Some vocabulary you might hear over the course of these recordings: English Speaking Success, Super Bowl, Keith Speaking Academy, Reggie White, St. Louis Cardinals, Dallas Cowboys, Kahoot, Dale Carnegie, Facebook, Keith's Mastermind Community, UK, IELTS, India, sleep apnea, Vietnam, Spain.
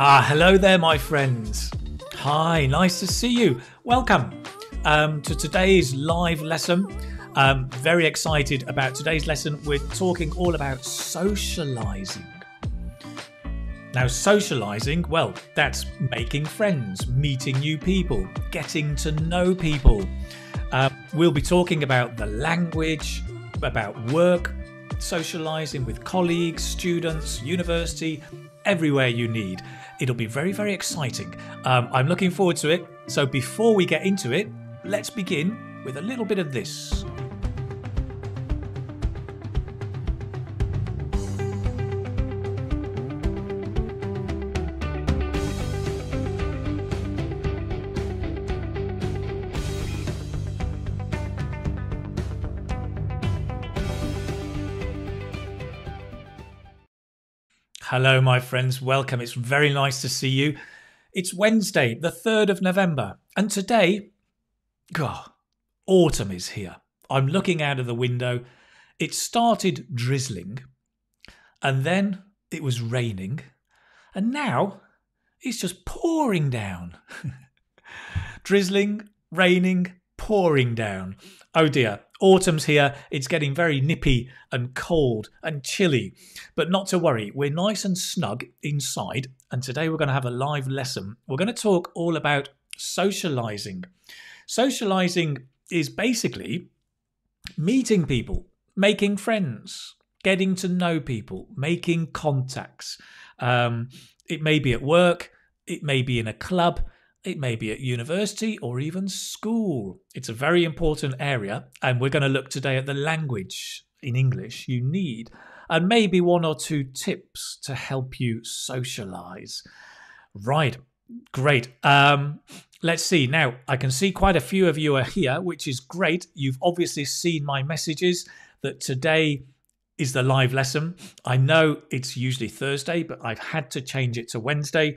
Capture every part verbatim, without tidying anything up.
Ah, hello there, my friends. Hi, nice to see you. Welcome um, to today's live lesson. Um, very excited about today's lesson. We're talking all about socializing. Now, socializing, well, that's making friends, meeting new people, getting to know people. Uh, we'll be talking about the language, about work, socializing with colleagues, students, university, everywhere you need. It'll be very, very exciting. Um, I'm looking forward to it. So before we get into it, let's begin with a little bit of this. Hello, my friends. Welcome. It's very nice to see you. It's Wednesday, the third of November. And today, God, autumn is here. I'm looking out of the window. It started drizzling and then it was raining. And now it's just pouring down. Drizzling, raining, pouring down. Oh dear. Autumn's here, it's getting very nippy and cold and chilly, but not to worry, we're nice and snug inside, and today we're going to have a live lesson. We're going to talk all about socializing. Socializing is basically meeting people, making friends, getting to know people, making contacts. Um, it may be at work, it may be in a club, it may be at university or even school. It's a very important area, and we're going to look today at the language in English you need and maybe one or two tips to help you socialize. Right, great. Um, let's see. Now, I can see quite a few of you are here, which is great. You've obviously seen my messages that today is the live lesson. I know it's usually Thursday, but I've had to change it to Wednesday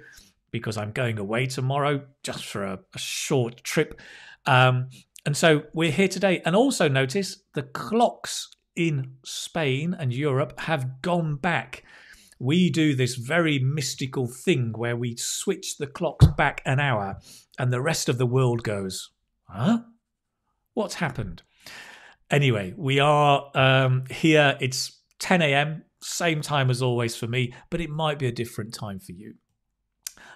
because I'm going away tomorrow just for a, a short trip. Um, and so we're here today. And also notice the clocks in Spain and Europe have gone back. We do this very mystical thing where we switch the clocks back an hour and the rest of the world goes, huh? What's happened? Anyway, we are um, here. It's ten a m, same time as always for me, but it might be a different time for you.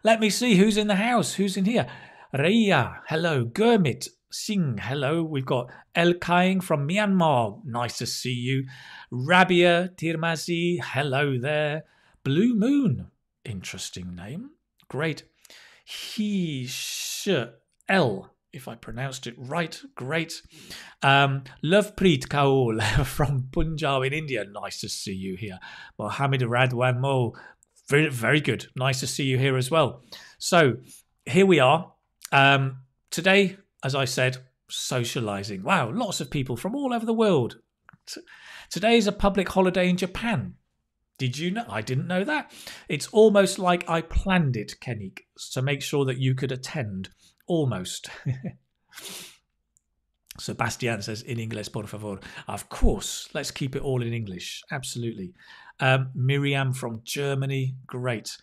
Let me see who's in the house, who's in here. Rhea, hello. Gurmit Singh, hello. We've got El Kaing from Myanmar, nice to see you. Rabia Tirmazi, hello there. Blue Moon, interesting name, great. He, sh, el, if I pronounced it right, great. Um, Lovepreet Kaul from Punjab in India, nice to see you here. Mohammed Radwan Mo, Very, very good. Nice to see you here as well. So here we are. Um, today, as I said, socializing. Wow, lots of people from all over the world. T- today is a public holiday in Japan. Did you know? I didn't know that. It's almost like I planned it, Kenik, to make sure that you could attend. Almost. Sebastian says, in English, por favor. Of course, let's keep it all in English. Absolutely. Um, Miriam from Germany, great.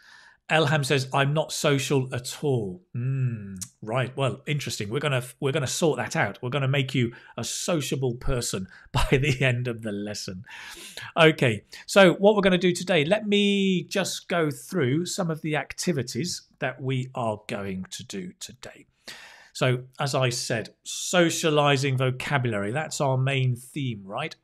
Elham says, I'm not social at all. Mm, right, well, interesting. We're gonna we're gonna sort that out. We're gonna make you a sociable person by the end of the lesson. Okay, so what we're gonna do today, let me just go through some of the activities that we are going to do today. So, as I said, socializing vocabulary, that's our main theme, right?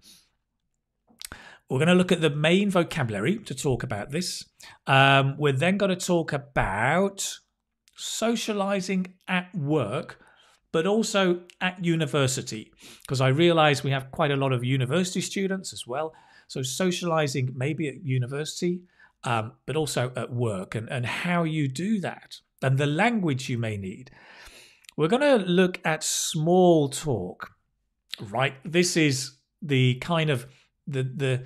We're going to look at the main vocabulary to talk about this. Um, we're then going to talk about socializing at work, but also at university, because I realize we have quite a lot of university students as well. So socializing maybe at university, um, but also at work, and, and how you do that and the language you may need. We're going to look at small talk, right? This is the kind of The, the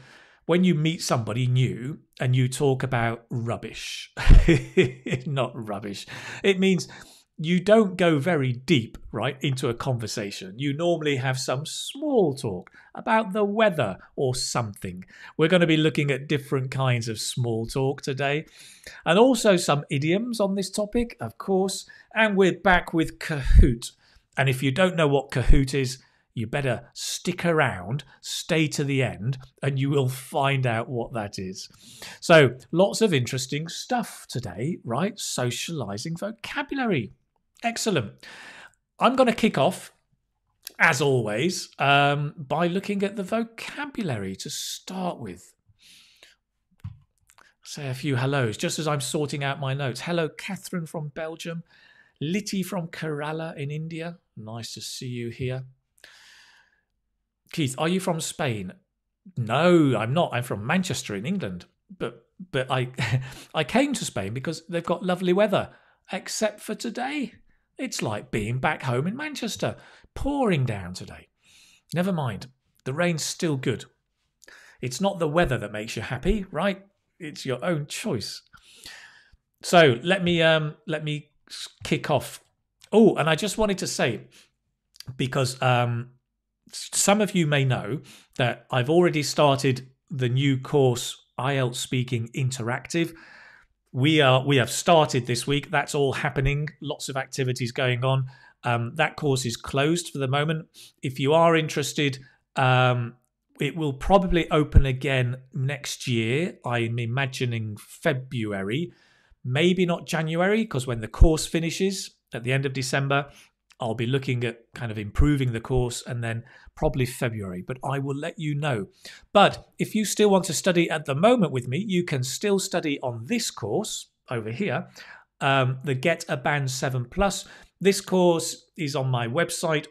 when you meet somebody new and you talk about rubbish, not rubbish. It means you don't go very deep, right, into a conversation. You normally have some small talk about the weather or something. We're going to be looking at different kinds of small talk today, and also some idioms on this topic, of course. And we're back with Kahoot. And if you don't know what Kahoot is, you better stick around, stay to the end, and you will find out what that is. So lots of interesting stuff today, right? Socializing vocabulary. Excellent. I'm going to kick off, as always, um, by looking at the vocabulary to start with. Say a few hellos, just as I'm sorting out my notes. Hello, Catherine from Belgium. Litty from Kerala in India. Nice to see you here. Keith, are you from Spain? No, I'm not. I'm from Manchester in England. But but I I came to Spain because they've got lovely weather, except for today. It's like being back home in Manchester, pouring down today. Never mind. The rain's still good. It's not the weather that makes you happy, right? It's your own choice. So let me um let me kick off. Oh, and I just wanted to say, because um some of you may know that I've already started the new course, I E L T S Speaking Interactive. We are we have started this week. That's all happening. Lots of activities going on. Um, that course is closed for the moment. If you are interested, um, it will probably open again next year. I'm imagining February, maybe not January, because when the course finishes at the end of December, I'll be looking at kind of improving the course, and then probably February, but I will let you know. But if you still want to study at the moment with me, you can still study on this course over here, um, the Get a Band seven plus. This course is on my website.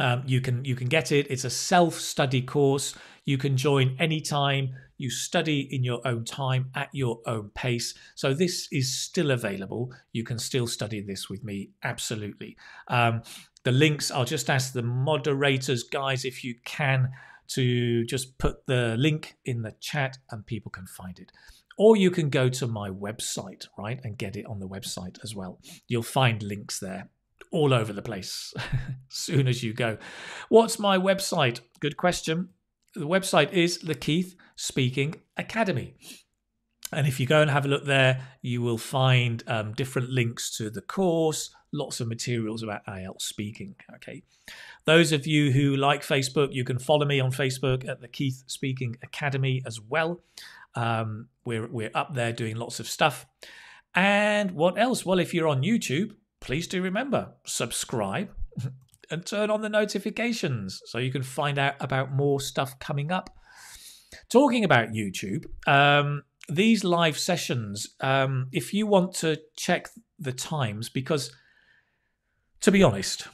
Um, you can you can get it. It's a self-study course. You can join anytime. You study in your own time, at your own pace. So this is still available. You can still study this with me, absolutely. Um, the links, I'll just ask the moderators, guys, if you can, to just put the link in the chat and people can find it. Or you can go to my website, right, and get it on the website as well. You'll find links there all over the place soon as you go. What's my website? Good question. The website is the Keith Speaking Academy. And if you go and have a look there, you will find um, different links to the course, lots of materials about I E L T S speaking. Okay. Those of you who like Facebook, you can follow me on Facebook at the Keith Speaking Academy as well. Um, we're, we're up there doing lots of stuff. And what else? Well, if you're on YouTube, please do remember, subscribe. And turn on the notifications so you can find out about more stuff coming up. Talking about YouTube, um, these live sessions, um, if you want to check the times, because to be honest,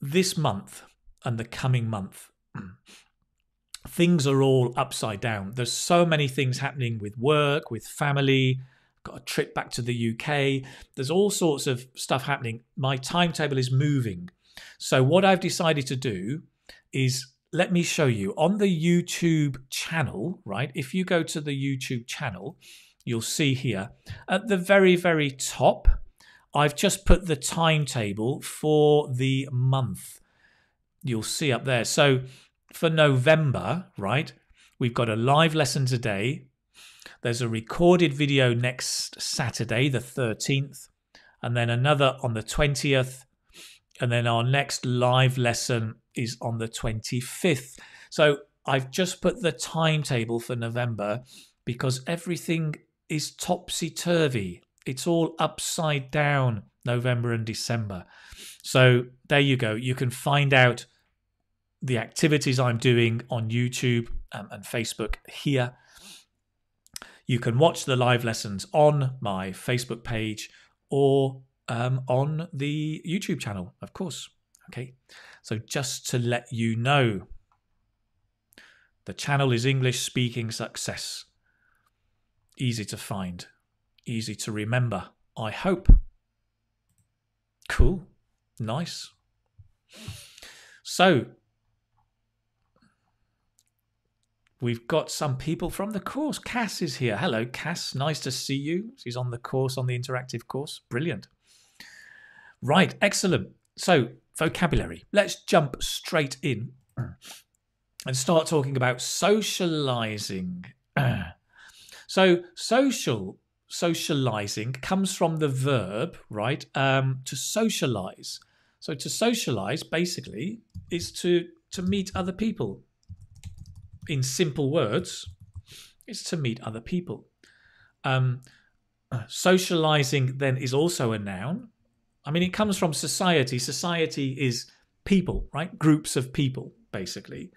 this month and the coming month, things are all upside down. There's so many things happening with work, with family, got a trip back to the U K. There's all sorts of stuff happening. My timetable is moving. So what I've decided to do is, let me show you on the YouTube channel, right? If you go to the YouTube channel, you'll see here at the very, very top, I've just put the timetable for the month. You'll see up there. So for November, right, we've got a live lesson today. There's a recorded video next Saturday, the thirteenth, and then another on the twentieth. And then our next live lesson is on the twenty-fifth. So I've just put the timetable for November because everything is topsy-turvy. It's all upside down, November and December. So there you go. You can find out the activities I'm doing on YouTube and Facebook here. You can watch the live lessons on my Facebook page or Um, on the YouTube channel, of course. Okay, so just to let you know, the channel is English Speaking Success. Easy to find, easy to remember, I hope. Cool, nice. So we've got some people from the course. Cass is here. Hello, Cass. Nice to see you. She's on the course, on the interactive course. Brilliant. Right, excellent. So vocabulary. Let's jump straight in and start talking about socializing. So social, socializing comes from the verb, right, um, to socialize. So to socialize basically is to, to meet other people. In simple words, it's to meet other people. Um, socializing then is also a noun. I mean, it comes from society. Society is people, right? Groups of people, basically.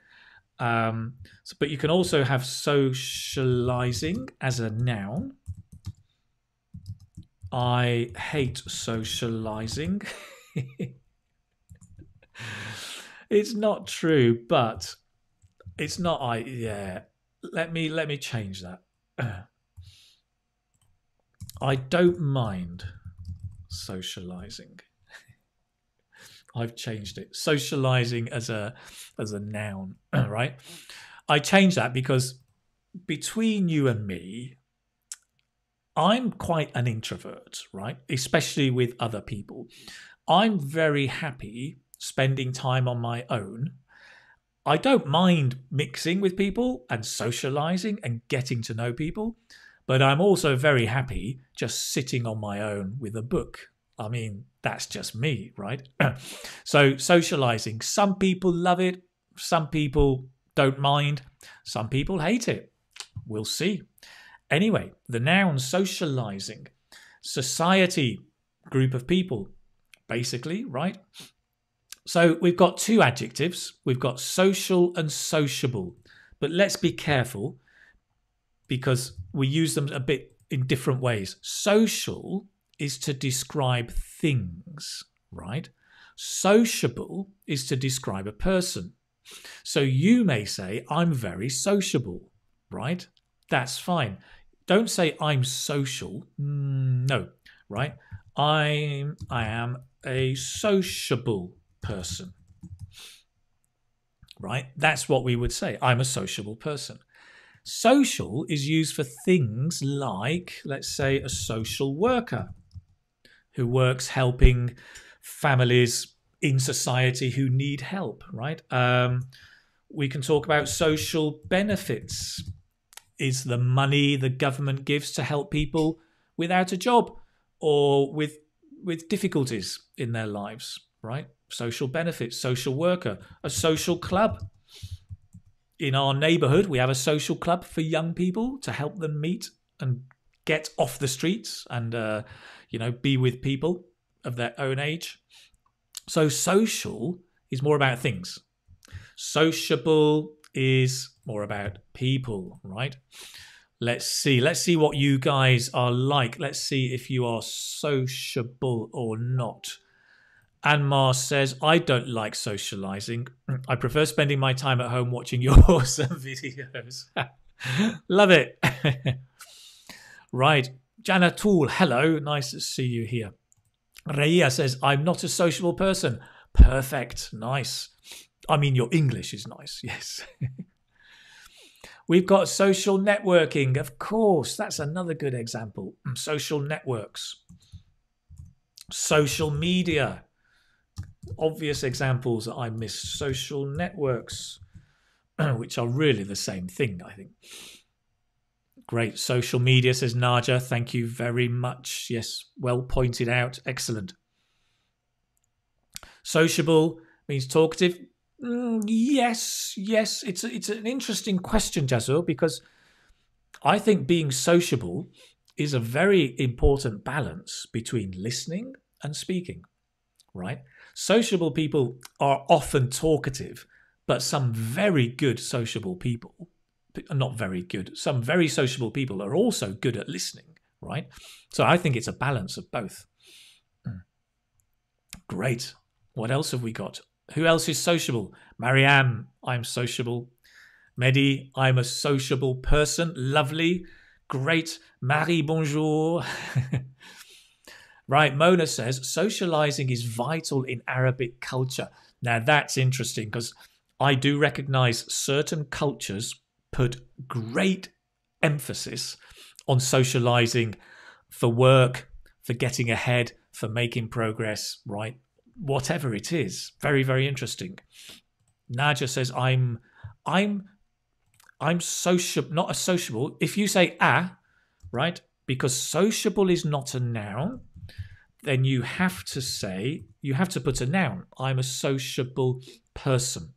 Um, so, but you can also have socializing as a noun. I hate socializing. It's not true, but it's not. I yeah. Let me let me change that. I don't mind socializing. I've changed it. Socializing as a as a noun, right? I changed that because between you and me, I'm quite an introvert, right? Especially with other people. I'm very happy spending time on my own. I don't mind mixing with people and socializing and getting to know people, but I'm also very happy just sitting on my own with a book. I mean, that's just me, right? So socializing, some people love it, some people don't mind, some people hate it. We'll see. Anyway, the noun socializing, society, group of people, basically, right? So we've got two adjectives. We've got social and sociable, but let's be careful because we use them a bit in different ways. Social is to describe things, right? Sociable is to describe a person. So you may say, I'm very sociable, right? That's fine. Don't say I'm social. No, right? I'm, I am a sociable person, right? That's what we would say. I'm a sociable person. Social is used for things like, let's say, a social worker who works helping families in society who need help, right? Um, we can talk about social benefits. Is the money the government gives to help people without a job or with, with difficulties in their lives, right? Social benefits, social worker, a social club. In our neighbourhood, we have a social club for young people to help them meet and get off the streets and, uh, you know, be with people of their own age. So social is more about things. Sociable is more about people, right? Let's see. Let's see what you guys are like. Let's see if you are sociable or not. Anmar says, I don't like socializing. I prefer spending my time at home watching your awesome videos. Love it. Right. Janatul, hello. Nice to see you here. Raya says, I'm not a sociable person. Perfect. Nice. I mean, your English is nice. Yes. We've got social networking. Of course, that's another good example. Social networks. Social media. Obvious examples that I miss. Social networks, which are really the same thing, I think. Great. Social media, says Naja. Thank you very much. Yes, well pointed out. Excellent. Sociable means talkative. Mm, yes, yes. It's, a, it's an interesting question, Jazul, because I think being sociable is a very important balance between listening and speaking, right? Sociable people are often talkative, but some very good sociable people, not very good, some very sociable people are also good at listening, right? So I think it's a balance of both. Mm. Great. What else have we got? Who else is sociable? Marianne, I'm sociable. Mehdi, I'm a sociable person. Lovely. Great. Marie, bonjour. Right, Mona says, socializing is vital in Arabic culture. Now, that's interesting because I do recognize certain cultures put great emphasis on socializing for work, for getting ahead, for making progress, right? Whatever it is. Very, very interesting. Nadja says, I'm, I'm, I'm sociable, not a sociable. If you say ah, right? Because sociable is not a noun, then you have to say, you have to put a noun. I'm a sociable person.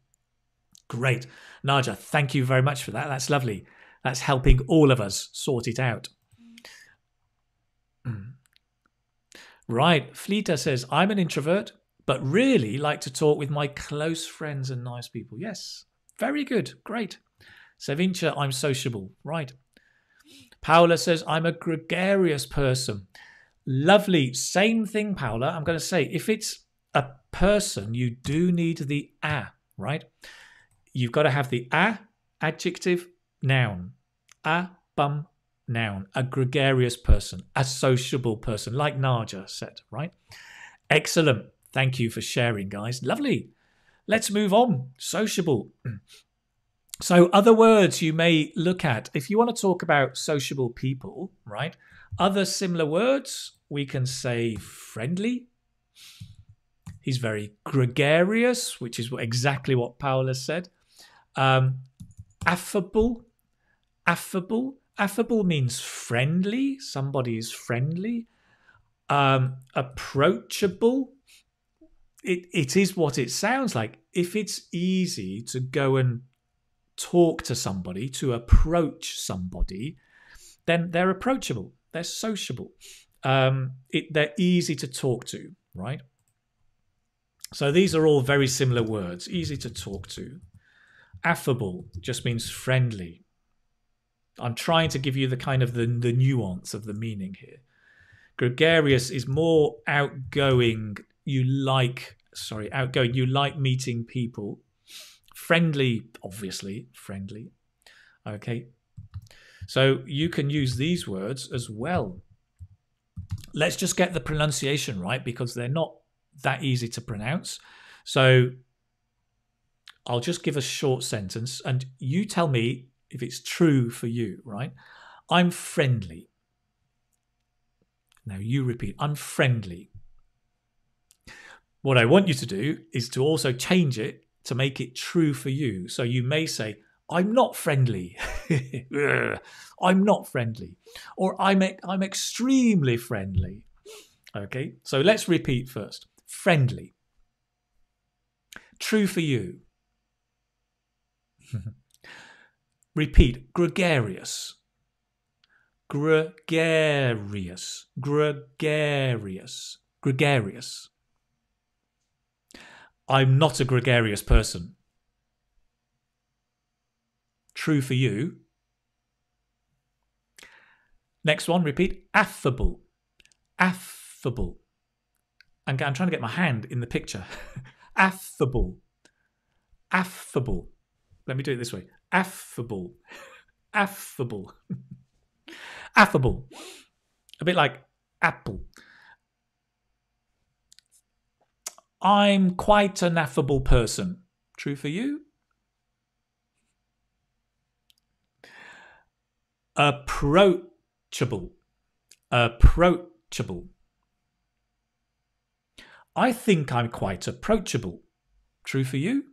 Great. Nadja, thank you very much for that. That's lovely. That's helping all of us sort it out. Mm. Right. Fleeta says, I'm an introvert, but really like to talk with my close friends and nice people. Yes. Very good. Great. Sevincha, I'm sociable. Right. Paula says, I'm a gregarious person. Lovely. Same thing, Paula. I'm going to say, if it's a person, you do need the a, right? You've got to have the a, adjective, noun. A, bum, noun. A gregarious person. A sociable person, like Nadja said, right? Excellent. Thank you for sharing, guys. Lovely. Let's move on. Sociable. So other words you may look at. If you want to talk about sociable people, right? Other similar words, we can say friendly. He's very gregarious, which is exactly what Paola said. Um, affable. Affable. Affable means friendly. Somebody is friendly. Um, approachable. It, it is what it sounds like. If it's easy to go and talk to somebody, to approach somebody, then they're approachable, they're sociable, um, it, they're easy to talk to, right? So these are all very similar words, easy to talk to. Affable just means friendly. I'm trying to give you the kind of the, the nuance of the meaning here. Gregarious is more outgoing, you like, sorry, outgoing, you like meeting people. Friendly, obviously, friendly. Okay. So you can use these words as well. Let's just get the pronunciation right because they're not that easy to pronounce. So I'll just give a short sentence and you tell me if it's true for you, right? I'm friendly. Now you repeat, I'm friendly. What I want you to do is to also change it to make it true for you. So you may say, I'm not friendly. I'm not friendly. Or I'm, e I'm extremely friendly. Okay, so let's repeat first. Friendly. True for you. Repeat. Gregarious. Gregarious. Gregarious. Gregarious. I'm not a gregarious person. True for you. Next one, repeat. Affable. Affable. And I'm trying to get my hand in the picture. Affable. Affable. Let me do it this way. Affable. Affable. Affable. A bit like apple. I'm quite an affable person. True for you? Approachable. Approachable. I think I'm quite approachable. True for you?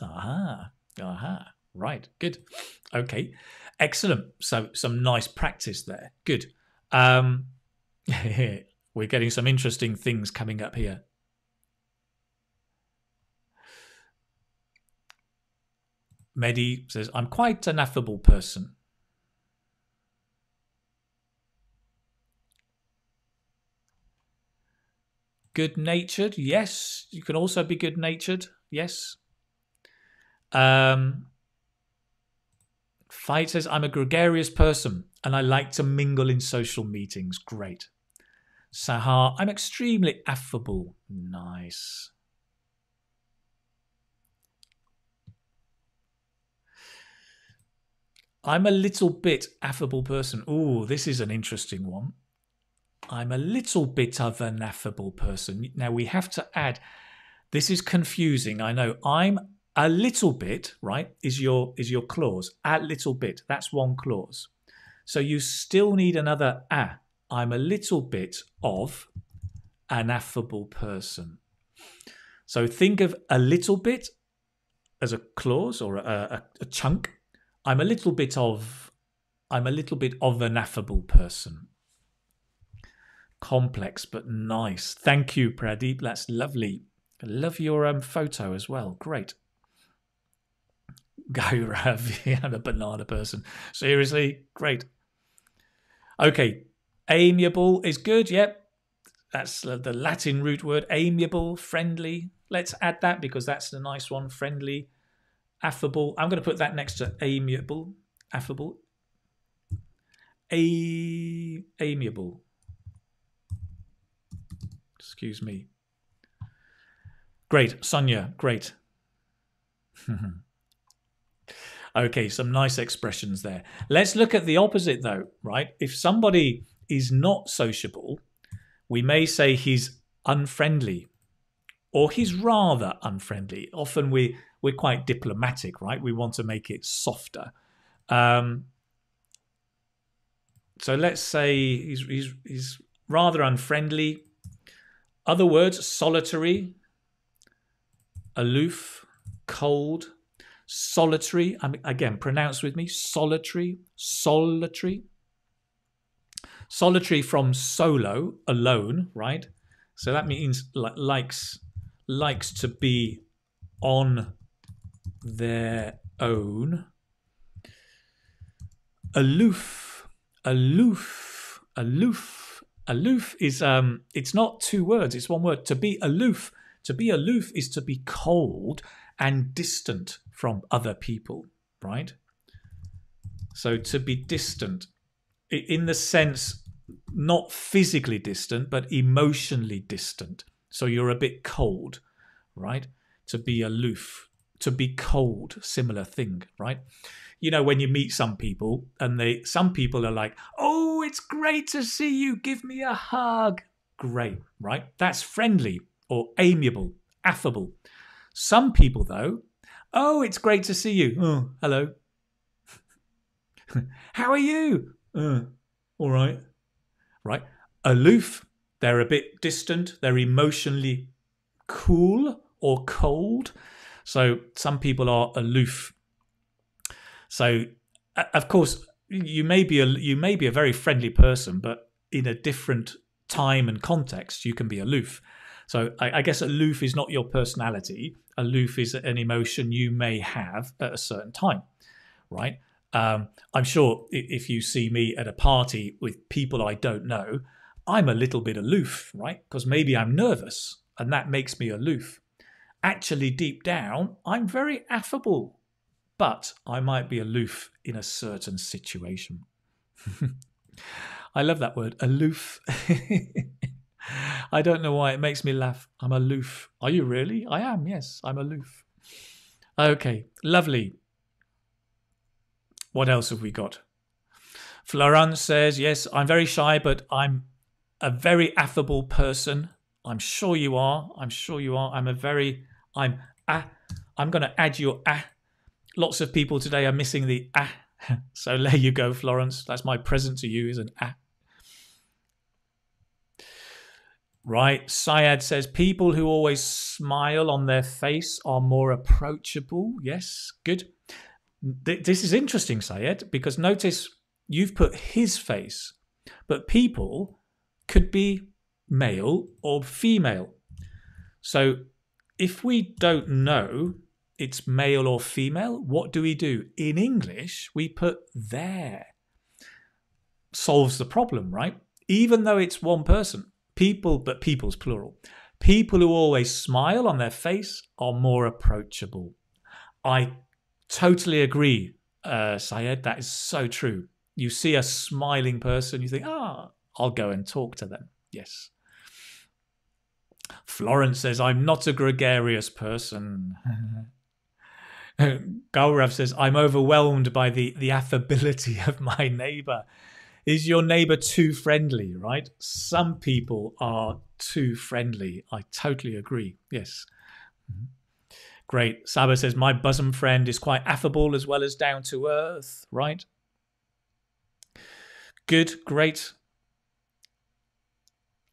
Aha. Aha. Right. Good. Okay. Excellent. So some nice practice there. Good. Um, We're getting some interesting things coming up here. Mehdi says, I'm quite an affable person. Good-natured, yes. You can also be good-natured, yes. Um, Fight says, I'm a gregarious person and I like to mingle in social meetings. Great. Sahar, I'm extremely affable. Nice. I'm a little bit affable person. Ooh, this is an interesting one. I'm a little bit of an affable person. Now we have to add, this is confusing, I know. I'm a little bit, right, is your, is your clause. A little bit, that's one clause. So you still need another a. I'm a little bit of an affable person. So think of a little bit as a clause or a, a, a chunk. I'm a little bit of, I'm a little bit of an affable person. Complex, but nice. Thank you, Pradeep. That's lovely. I love your um, photo as well. Great. Go, Ravi. I'm a banana person. Seriously, great. Okay, amiable is good. Yep, that's the Latin root word. Amiable, friendly. Let's add that because that's the nice one. Friendly, affable. I'm going to put that next to amiable. Affable. A amiable. Excuse me. Great, Sonia. Great. Okay, some nice expressions there. Let's look at the opposite though, right? If somebody is not sociable, we may say he's unfriendly or he's rather unfriendly. Often we, we're quite diplomatic, right? We want to make it softer. Um, so let's say he's, he's, he's rather unfriendly. Other words, solitary, aloof, cold. Solitary, I mean, again, pronounce with me, solitary, solitary. Solitary from solo, alone, right? So that means likes, likes to be on their own. Aloof, aloof, aloof. Aloof is, um, it's not two words, it's one word. To be aloof, to be aloof is to be cold and distant from other people, right? So to be distant, in the sense not physically distant, but emotionally distant. So you're a bit cold, right? To be aloof, to be cold, similar thing, right? You know, when you meet some people and they, some people are like, oh, it's great to see you, give me a hug. Great, right? That's friendly or amiable, affable. Some people though, oh, it's great to see you. Oh, hello. How are you? Uh, all right. Right. Aloof. They're a bit distant. They're emotionally cool or cold. So some people are aloof. So of course you may be a, you may be a very friendly person, but in a different time and context, you can be aloof. So I, I guess aloof is not your personality. Aloof is an emotion you may have at a certain time, right? Um, I'm sure if you see me at a party with people I don't know, I'm a little bit aloof, right? Because maybe I'm nervous and that makes me aloof. Actually, deep down, I'm very affable, but I might be aloof in a certain situation. I love that word, aloof. I don't know why, it makes me laugh. I'm aloof. Are you really? I am, yes, I'm aloof. Okay, lovely. What else have we got? Florence says, yes, I'm very shy, but I'm a very affable person. I'm sure you are. I'm sure you are. I'm a very, I'm ah. I'm going to add your ah. Lots of people today are missing the ah. So there you go, Florence. That's my present to you is an ah. Right, Syed says, people who always smile on their face are more approachable. Yes, good. Th this is interesting, Syed, because notice you've put his face, but people could be male or female. So if we don't know it's male or female, what do we do? In English, we put their. Solves the problem, right? Even though it's one person. People, but people's plural. People who always smile on their face are more approachable. I totally agree, uh, Syed. That is so true. You see a smiling person, you think, ah, I'll go and talk to them. Yes. Florence says, I'm not a gregarious person. Gaurav says, I'm overwhelmed by the, the affability of my neighbour. Is your neighbour too friendly, right? Some people are too friendly. I totally agree, yes. Mm-hmm. Great. Saba says, my bosom friend is quite affable as well as down to earth, right? Good, great.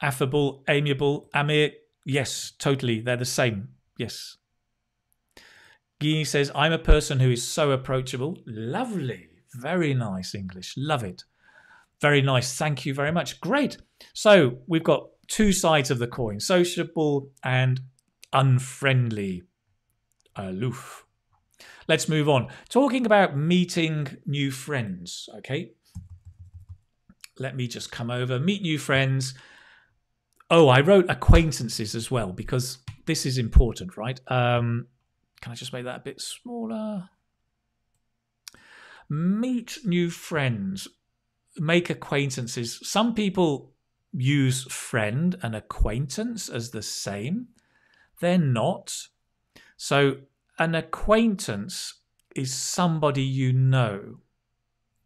affable, amiable, amir. Yes, totally. They're the same. Yes. Guy says, I'm a person who is so approachable. Lovely. Very nice English. Love it. Very nice. Thank you very much. Great. So we've got two sides of the coin, sociable and unfriendly, aloof. Let's move on. Talking about meeting new friends, okay? Let me just come over, meet new friends. Oh, I wrote acquaintances as well because this is important, right? Um, can I just make that a bit smaller? Meet new friends, make acquaintances. Some people use friend and acquaintance as the same. They're not. So an acquaintance is somebody you know,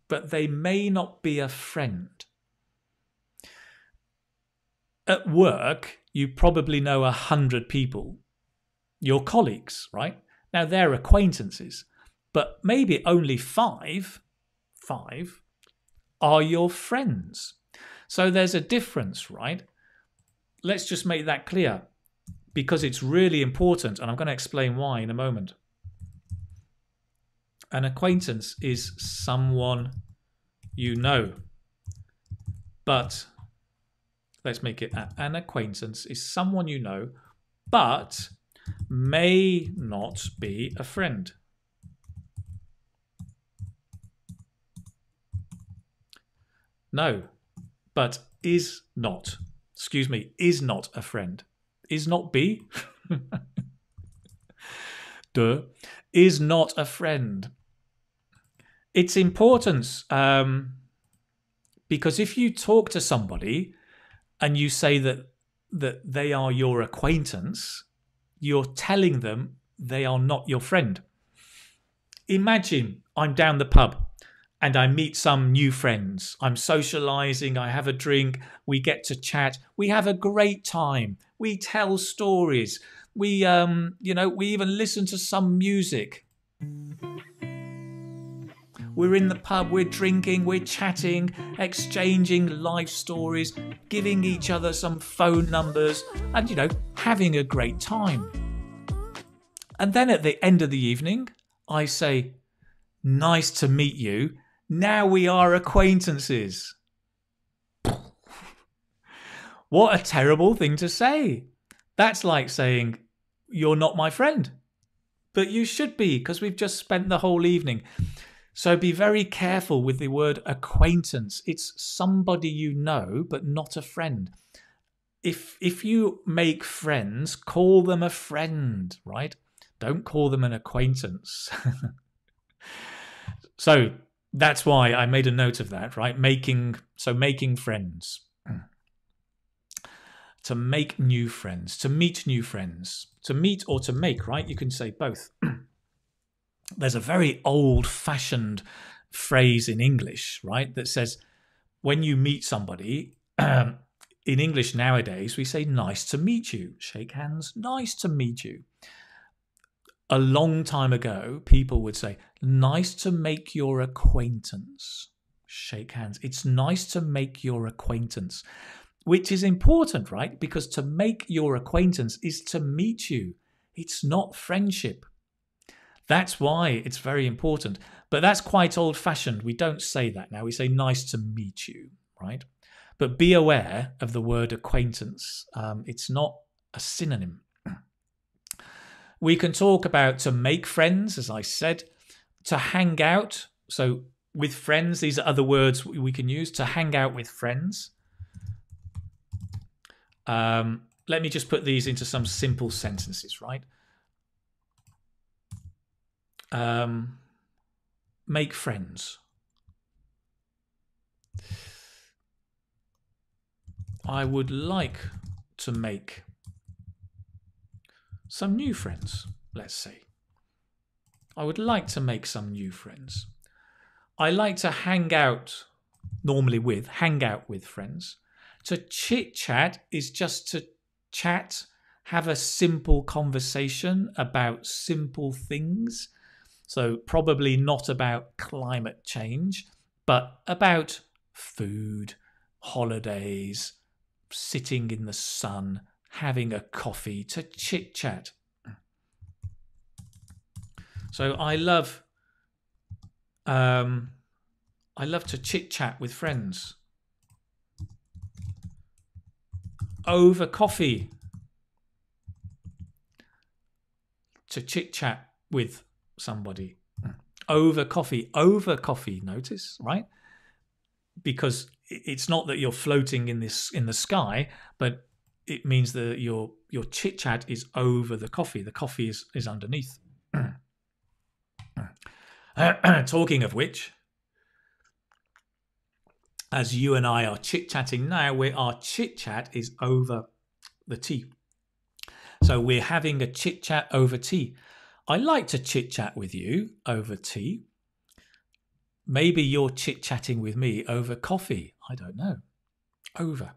but they may not be a friend. At work, you probably know a hundred people, your colleagues, right? Now they're acquaintances, but maybe only five, five are your friends. So there's a difference, right? Let's just make that clear because it's really important, and I'm going to explain why in a moment. An acquaintance is someone you know, but let's make it an acquaintance is someone you know, but may not be a friend. No, but is not, excuse me, is not a friend. Is not be, duh, is not a friend. It's important um, because if you talk to somebody and you say that that they are your acquaintance, you're telling them they are not your friend. Imagine I'm down the pub and I meet some new friends. I'm socializing, I have a drink, we get to chat, we have a great time, we tell stories, we, um, you know, we even listen to some music. We're in the pub, we're drinking, we're chatting, exchanging life stories, giving each other some phone numbers and, you know, having a great time. And then at the end of the evening, I say, nice to meet you. Now we are acquaintances. What a terrible thing to say. That's like saying, you're not my friend. But you should be, because we've just spent the whole evening. So be very careful with the word acquaintance. It's somebody you know, but not a friend. If, if you make friends, call them a friend, right? Don't call them an acquaintance. So that's why I made a note of that, right? Making, so making friends. To make new friends, to meet new friends, to meet or to make, right? You can say both. There's a very old-fashioned phrase in English, right, that says when you meet somebody, in English nowadays, we say, nice to meet you. Shake hands, nice to meet you. A long time ago, people would say, nice to make your acquaintance. Shake hands. It's nice to make your acquaintance, which is important, right? Because to make your acquaintance is to meet you. It's not friendship. That's why it's very important. But that's quite old-fashioned. We don't say that now. We say nice to meet you, right? But be aware of the word acquaintance. Um, it's not a synonym. We can talk about to make friends, as I said, to hang out. So with friends, these are other words we can use, to hang out with friends. Um, let me just put these into some simple sentences, right? Um, make friends. I would like to make some new friends, let's say. I would like to make some new friends. I like to hang out, normally with, hang out with friends. To chit-chat is just to chat, have a simple conversation about simple things. So probably not about climate change, but about food, holidays, sitting in the sun, having a coffee, to chit chat. So I love, um, I love to chit chat with friends over coffee. To chit chat with somebody over coffee, over coffee. Notice, right? Because it's not that you're floating in this in the sky, but it means that your your chit chat is over the coffee. The coffee is is underneath. Talking of which, as you and I are chit chatting now, where our chit chat is over the tea. So we're having a chit chat over tea. I like to chit chat with you over tea. Maybe you're chit chatting with me over coffee. I don't know. Over.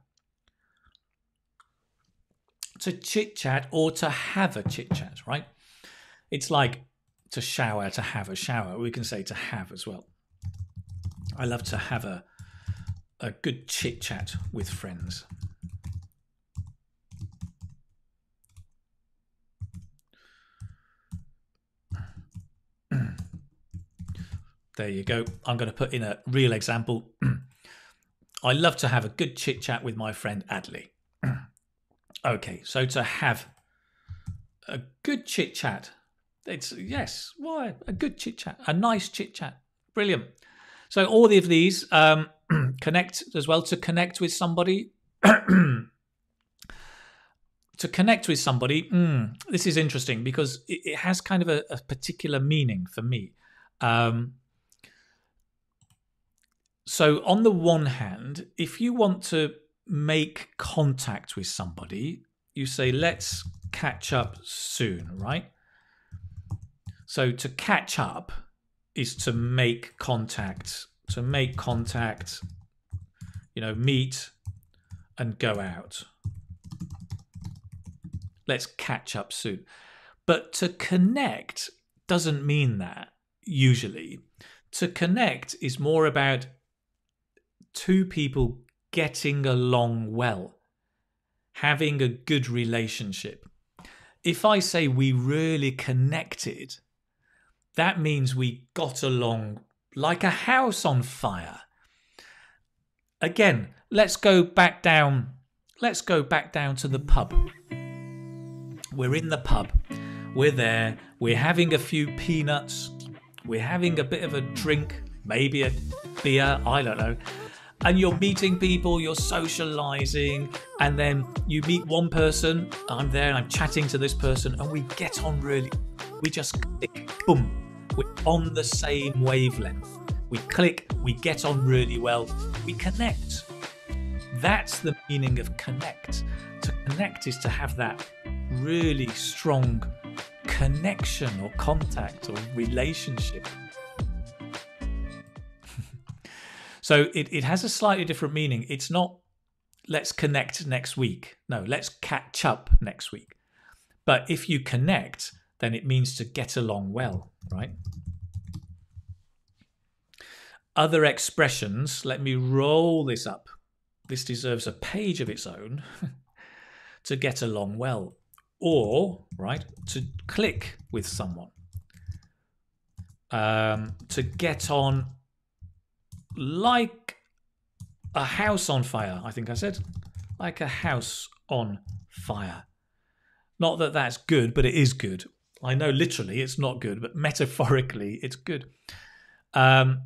To chit chat or to have a chit chat, right? It's like to shower, to have a shower. We can say to have as well. I love to have a, a good chit chat with friends. There you go. I'm going to put in a real example. I love to have a good chit chat with my friend Adley. Okay, so to have a good chit chat. It's yes, why a good chit chat, a nice chit chat, brilliant. So all of these um, connect as well. To connect with somebody. To connect with somebody. Mm, this is interesting because it, it has kind of a, a particular meaning for me. Um, So on the one hand, if you want to make contact with somebody, you say, let's catch up soon, right? So to catch up is to make contact, to make contact, you know, meet and go out. Let's catch up soon. But to connect doesn't mean that, usually. To connect is more about two people getting along well, having a good relationship. If I say we really connected, that means we got along like a house on fire. Again, let's go back down. Let's go back down to the pub. We're in the pub. We're there. We're having a few peanuts. We're having a bit of a drink, maybe a beer, I don't know. And you're meeting people, you're socializing, and then you meet one person, I'm there and I'm chatting to this person, and we get on really, we just click, boom. We're on the same wavelength. We click, we get on really well, we connect. That's the meaning of connect. To connect is to have that really strong connection or contact or relationship. So it, it has a slightly different meaning. It's not, let's connect next week. No, let's catch up next week. But if you connect, then it means to get along well, right? Other expressions, let me roll this up. This deserves a page of its own. To get along well. Or, right, to click with someone. Um, to get on like a house on fire, I think I said. Like a house on fire. Not that that's good, but it is good. I know literally it's not good, but metaphorically it's good. Um,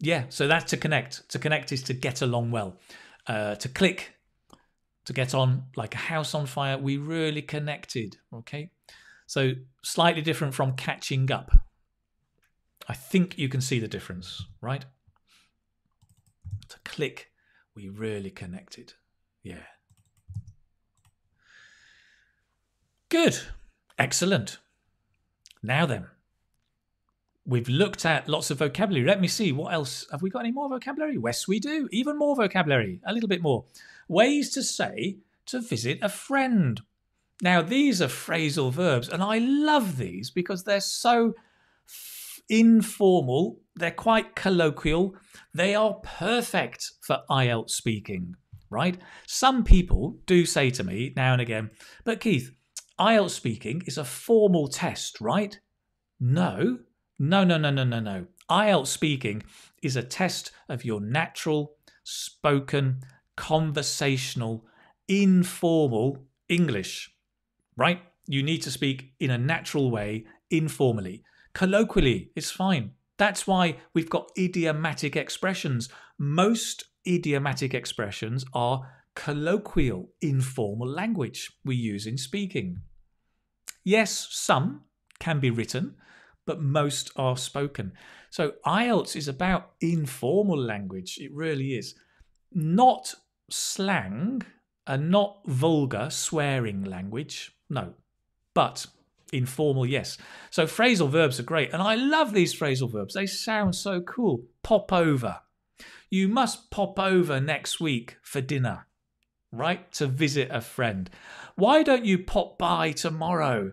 yeah, so that's to connect. To connect is to get along well. Uh, to click, to get on like a house on fire. We really connected, okay? So slightly different from catching up. I think you can see the difference, right? To click, we really connected. Yeah. Good. Excellent. Now then, we've looked at lots of vocabulary. Let me see, what else? Have we got any more vocabulary? Yes, we do. Even more vocabulary, a little bit more. Ways to say to visit a friend. Now, these are phrasal verbs, and I love these because they're so informal, they're quite colloquial, they are perfect for I E L T S speaking, right? Some people do say to me now and again, but Keith, I E L T S speaking is a formal test, right? No, no, no, no, no, no, no. I E L T S speaking is a test of your natural, spoken, conversational, informal English, right? You need to speak in a natural way, informally. Colloquially, it's fine. That's why we've got idiomatic expressions. Most idiomatic expressions are colloquial, informal language we use in speaking. Yes, some can be written, but most are spoken. So I E L T S is about informal language. It really is. Not slang and not vulgar swearing language. No, but informal, yes. So phrasal verbs are great. And I love these phrasal verbs. They sound so cool. Pop over. You must pop over next week for dinner, right? To visit a friend. Why don't you pop by tomorrow?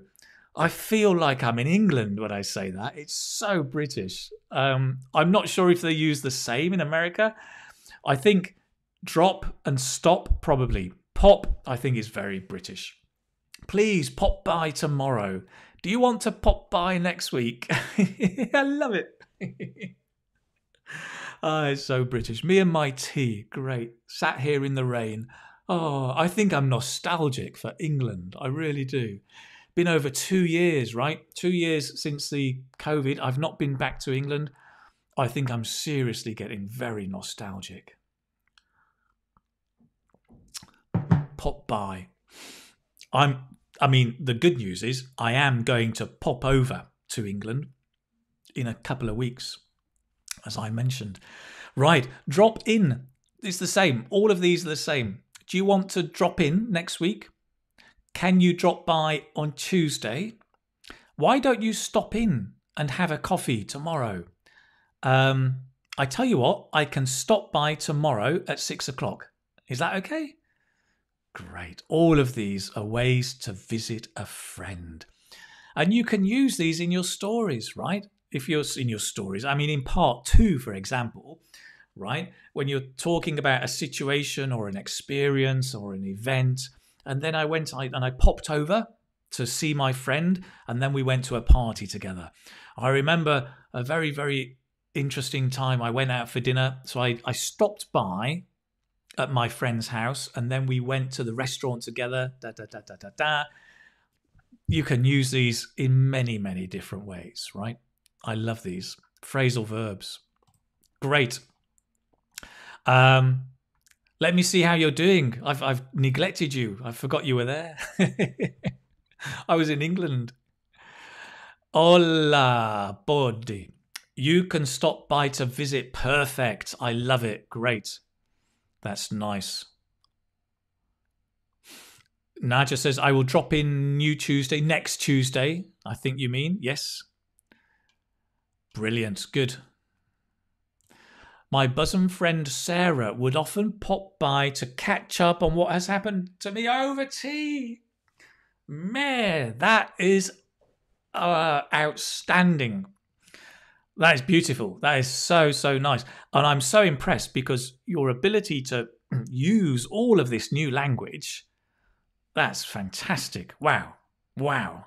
I feel like I'm in England when I say that. It's so British. Um, I'm not sure if they use the same in America. I think drop and stop probably. Pop, I think, is very British. Please pop by tomorrow. Do you want to pop by next week? I love it. Oh, it's so British. Me and my tea. Great. Sat here in the rain. Oh, I think I'm nostalgic for England. I really do. Been over two years, right? Two years since the COVID. I've not been back to England. I think I'm seriously getting very nostalgic. Pop by. I'm, I mean, the good news is I am going to pop over to England in a couple of weeks, as I mentioned. Right, drop in. It's the same. All of these are the same. Do you want to drop in next week? Can you drop by on Tuesday? Why don't you stop in and have a coffee tomorrow? Um, I tell you what, I can stop by tomorrow at six o'clock. Is that okay? Great. All of these are ways to visit a friend. And you can use these in your stories, right? If you're in your stories, I mean, in part two, for example, right? When you're talking about a situation or an experience or an event, and then I went I, and I popped over to see my friend, and then we went to a party together. I remember a very, very interesting time. I went out for dinner. So I, I stopped by at my friend's house, and then we went to the restaurant together. Da, da, da, da, da, da. You can use these in many, many different ways, right? I love these phrasal verbs. Great. Um, let me see how you're doing. I've, I've neglected you. I forgot you were there. I was in England. Hola, Bodhi. You can stop by to visit. Perfect. I love it. Great. That's nice. Naja says, I will drop in new Tuesday, next Tuesday, I think you mean. Yes. Brilliant. Good. My bosom friend Sarah would often pop by to catch up on what has happened to me over tea. Man, that is uh, outstanding. That is beautiful. That is so, so nice. And I'm so impressed because your ability to use all of this new language, that's fantastic. Wow. Wow.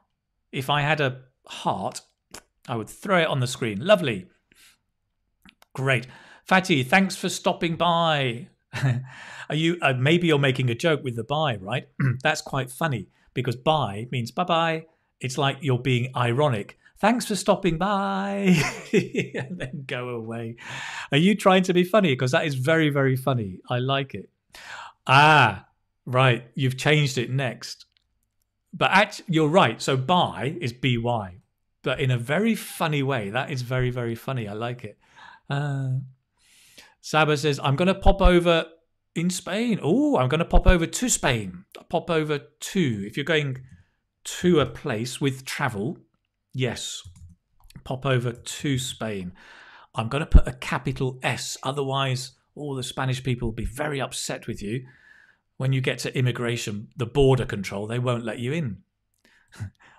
If I had a heart, I would throw it on the screen. Lovely. Great. Fatih, thanks for stopping by. Are you? Uh, maybe you're making a joke with the bye, right? That's quite funny because bye means bye-bye. It's like you're being ironic. Thanks for stopping by. And then go away. Are you trying to be funny? Because that is very, very funny. I like it. Ah, right. You've changed it next. But actually, you're right. So bye is B Y. But in a very funny way. That is very, very funny. I like it. Uh, Saba says, I'm going to pop over in Spain. Oh, I'm going to pop over to Spain. Pop over to. If you're going to a place with travel... Yes, pop over to Spain. I'm going to put a capital S, otherwise all the Spanish people will be very upset with you. When you get to immigration, the border control, they won't let you in.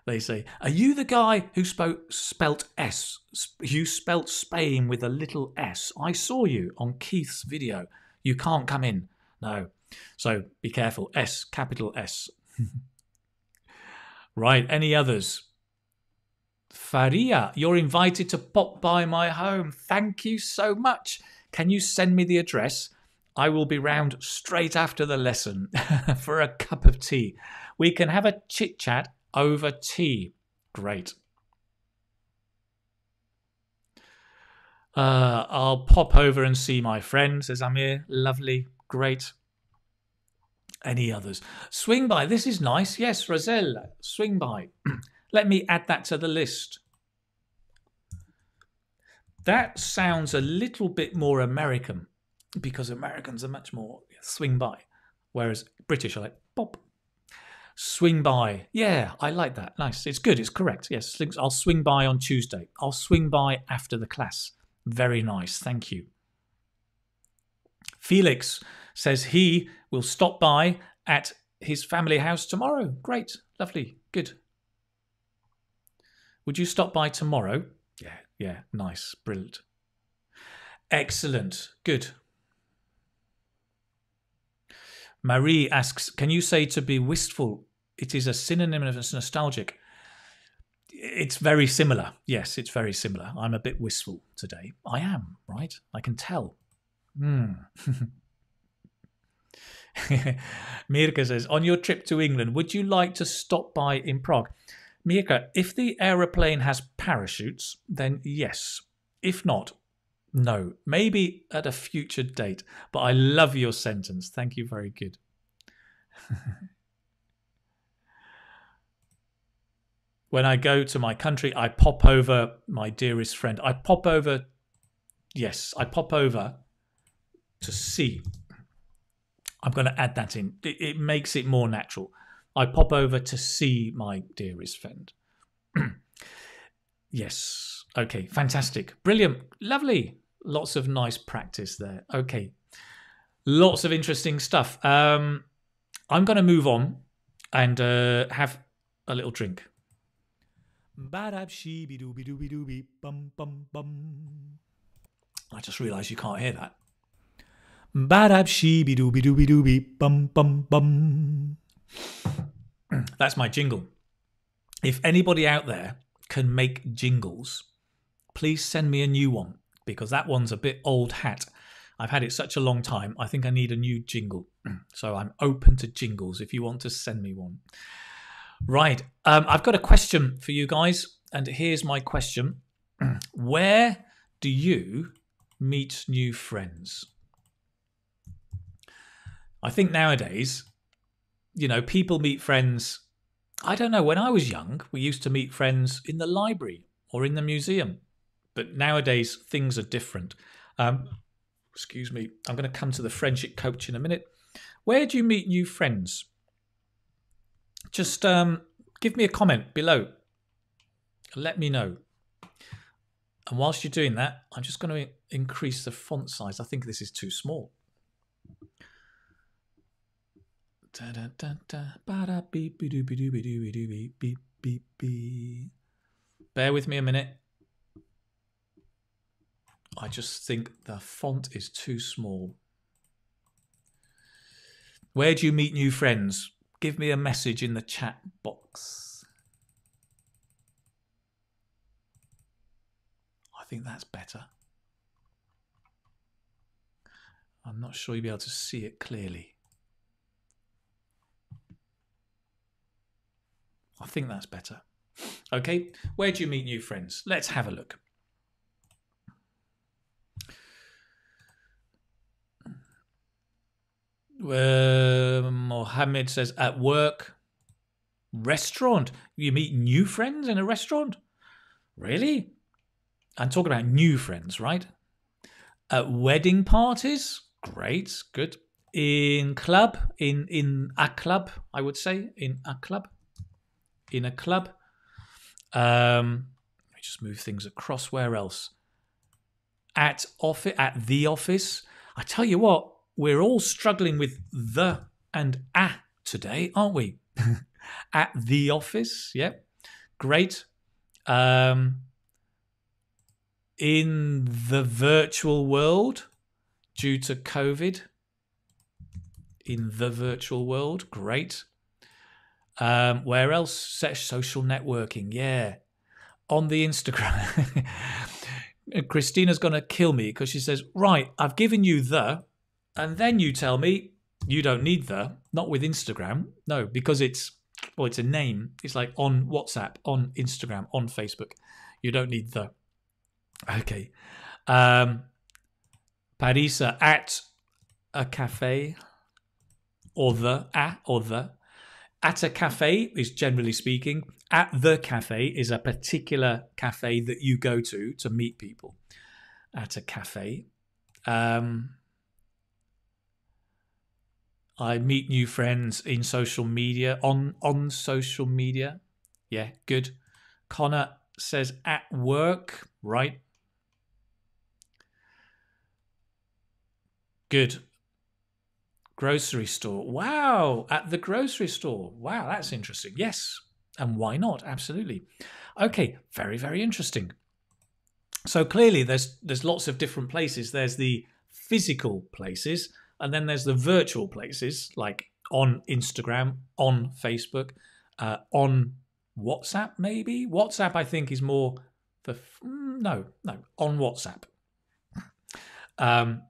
They say, are you the guy who spoke, spelt S? You spelt Spain with a little S. I saw you on Keith's video. You can't come in. No. So be careful. S, capital S. Right, any others? Faria, you're invited to pop by my home. Thank you so much. Can you send me the address? I will be round straight after the lesson for a cup of tea. We can have a chit-chat over tea. Great. Uh, I'll pop over and see my friend, says Amir. Lovely, great. Any others? Swing by, this is nice. Yes, Rosella, swing by. Let me add that to the list. That sounds a little bit more American, because Americans are much more swing by, whereas British are like pop. Swing by, yeah, I like that. Nice, it's good, it's correct. Yes, I'll swing by on Tuesday. I'll swing by after the class. Very nice, thank you. Felix says he will stop by at his family house tomorrow. Great, lovely, good. Would you stop by tomorrow? Yeah, yeah, nice, brilliant. Excellent, good. Marie asks, can you say to be wistful? It is a synonym of nostalgic. It's very similar. Yes, it's very similar. I'm a bit wistful today. I am, right? I can tell. Mm. Mirka says, on your trip to England, would you like to stop by in Prague? Mirka, if the aeroplane has parachutes, then yes. If not, no. Maybe at a future date. But I love your sentence. Thank you. Very good. When I go to my country, I pop over, my dearest friend. I pop over, yes, I pop over to see. I'm going to add that in. It, it makes it more natural. I pop over to see my dearest friend. Yes. Okay, fantastic. Brilliant. Lovely. Lots of nice practice there. Okay. Lots of interesting stuff. Um, I'm going to move on and uh, have a little drink. I just realised you can't hear that. That's my jingle. If anybody out there can make jingles, please send me a new one, because that one's a bit old hat. I've had it such a long time. I think I need a new jingle. So I'm open to jingles if you want to send me one. Right, um, I've got a question for you guys, and here's my question. Where do you meet new friends? I think nowadays, you know, people meet friends. I don't know, when I was young, we used to meet friends in the library or in the museum. But nowadays, things are different. Um, excuse me, I'm going to come to the friendship coach in a minute. Where do you meet new friends? Just um, give me a comment below. Let me know. And whilst you're doing that, I'm just going to increase the font size. I think this is too small. Bear with me a minute. I just think the font is too small. Where do you meet new friends? Give me a message in the chat box. I think that's better. I'm not sure you'll be able to see it clearly. I think that's better. Okay, where do you meet new friends? Let's have a look. Uh, Mohammed says, at work. Restaurant. You meet new friends in a restaurant? Really? I'm talking about new friends, right? At wedding parties? Great, good. In club, in, in a club, I would say. In a club. In a club. Um, let me just move things across. Where else? At office, at the office. I tell you what, we're all struggling with the and a today, aren't we? At the office, yeah. Great. Um, in the virtual world due to COVID. in the virtual world, great. Um, where else? Social networking, yeah. On the Instagram. Christina's going to kill me because she says, right, I've given you the, and then you tell me you don't need the, not with Instagram. No, because it's, well, it's a name. It's like on WhatsApp, on Instagram, on Facebook. You don't need the. Okay. Um, Parisa at a cafe, or the, at, or the. At a cafe is generally speaking. At the cafe is a particular cafe that you go to to meet people. At a cafe. Um, I meet new friends in social media, on, on social media. Yeah, good. Connor says at work, right? Good. Grocery store. Wow, at the grocery store. Wow, that's interesting. Yes, and why not? Absolutely. Okay, very, very interesting. So clearly there's there's lots of different places. There's the physical places, and then there's the virtual places, like on Instagram, on Facebook, uh, on WhatsApp maybe? WhatsApp, I think, is more for... No, no, on WhatsApp. Um,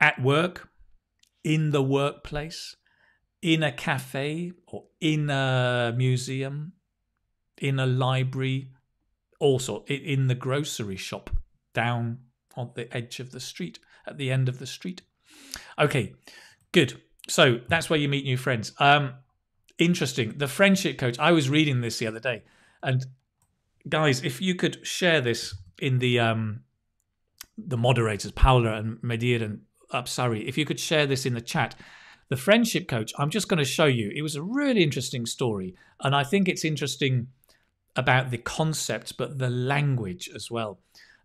at work, in the workplace, in a cafe, or in a museum, in a library, also in the grocery shop, down on the edge of the street, at the end of the street. Okay, good. So that's where you meet new friends. Um, interesting. The friendship coach. I was reading this the other day, and guys, if you could share this in the um, the moderators, Paula and Medir and Absari, if you could share this in the chat. The friendship coach. I'm just going to show you. It was a really interesting story, and I think it's interesting about the concept, but the language as well.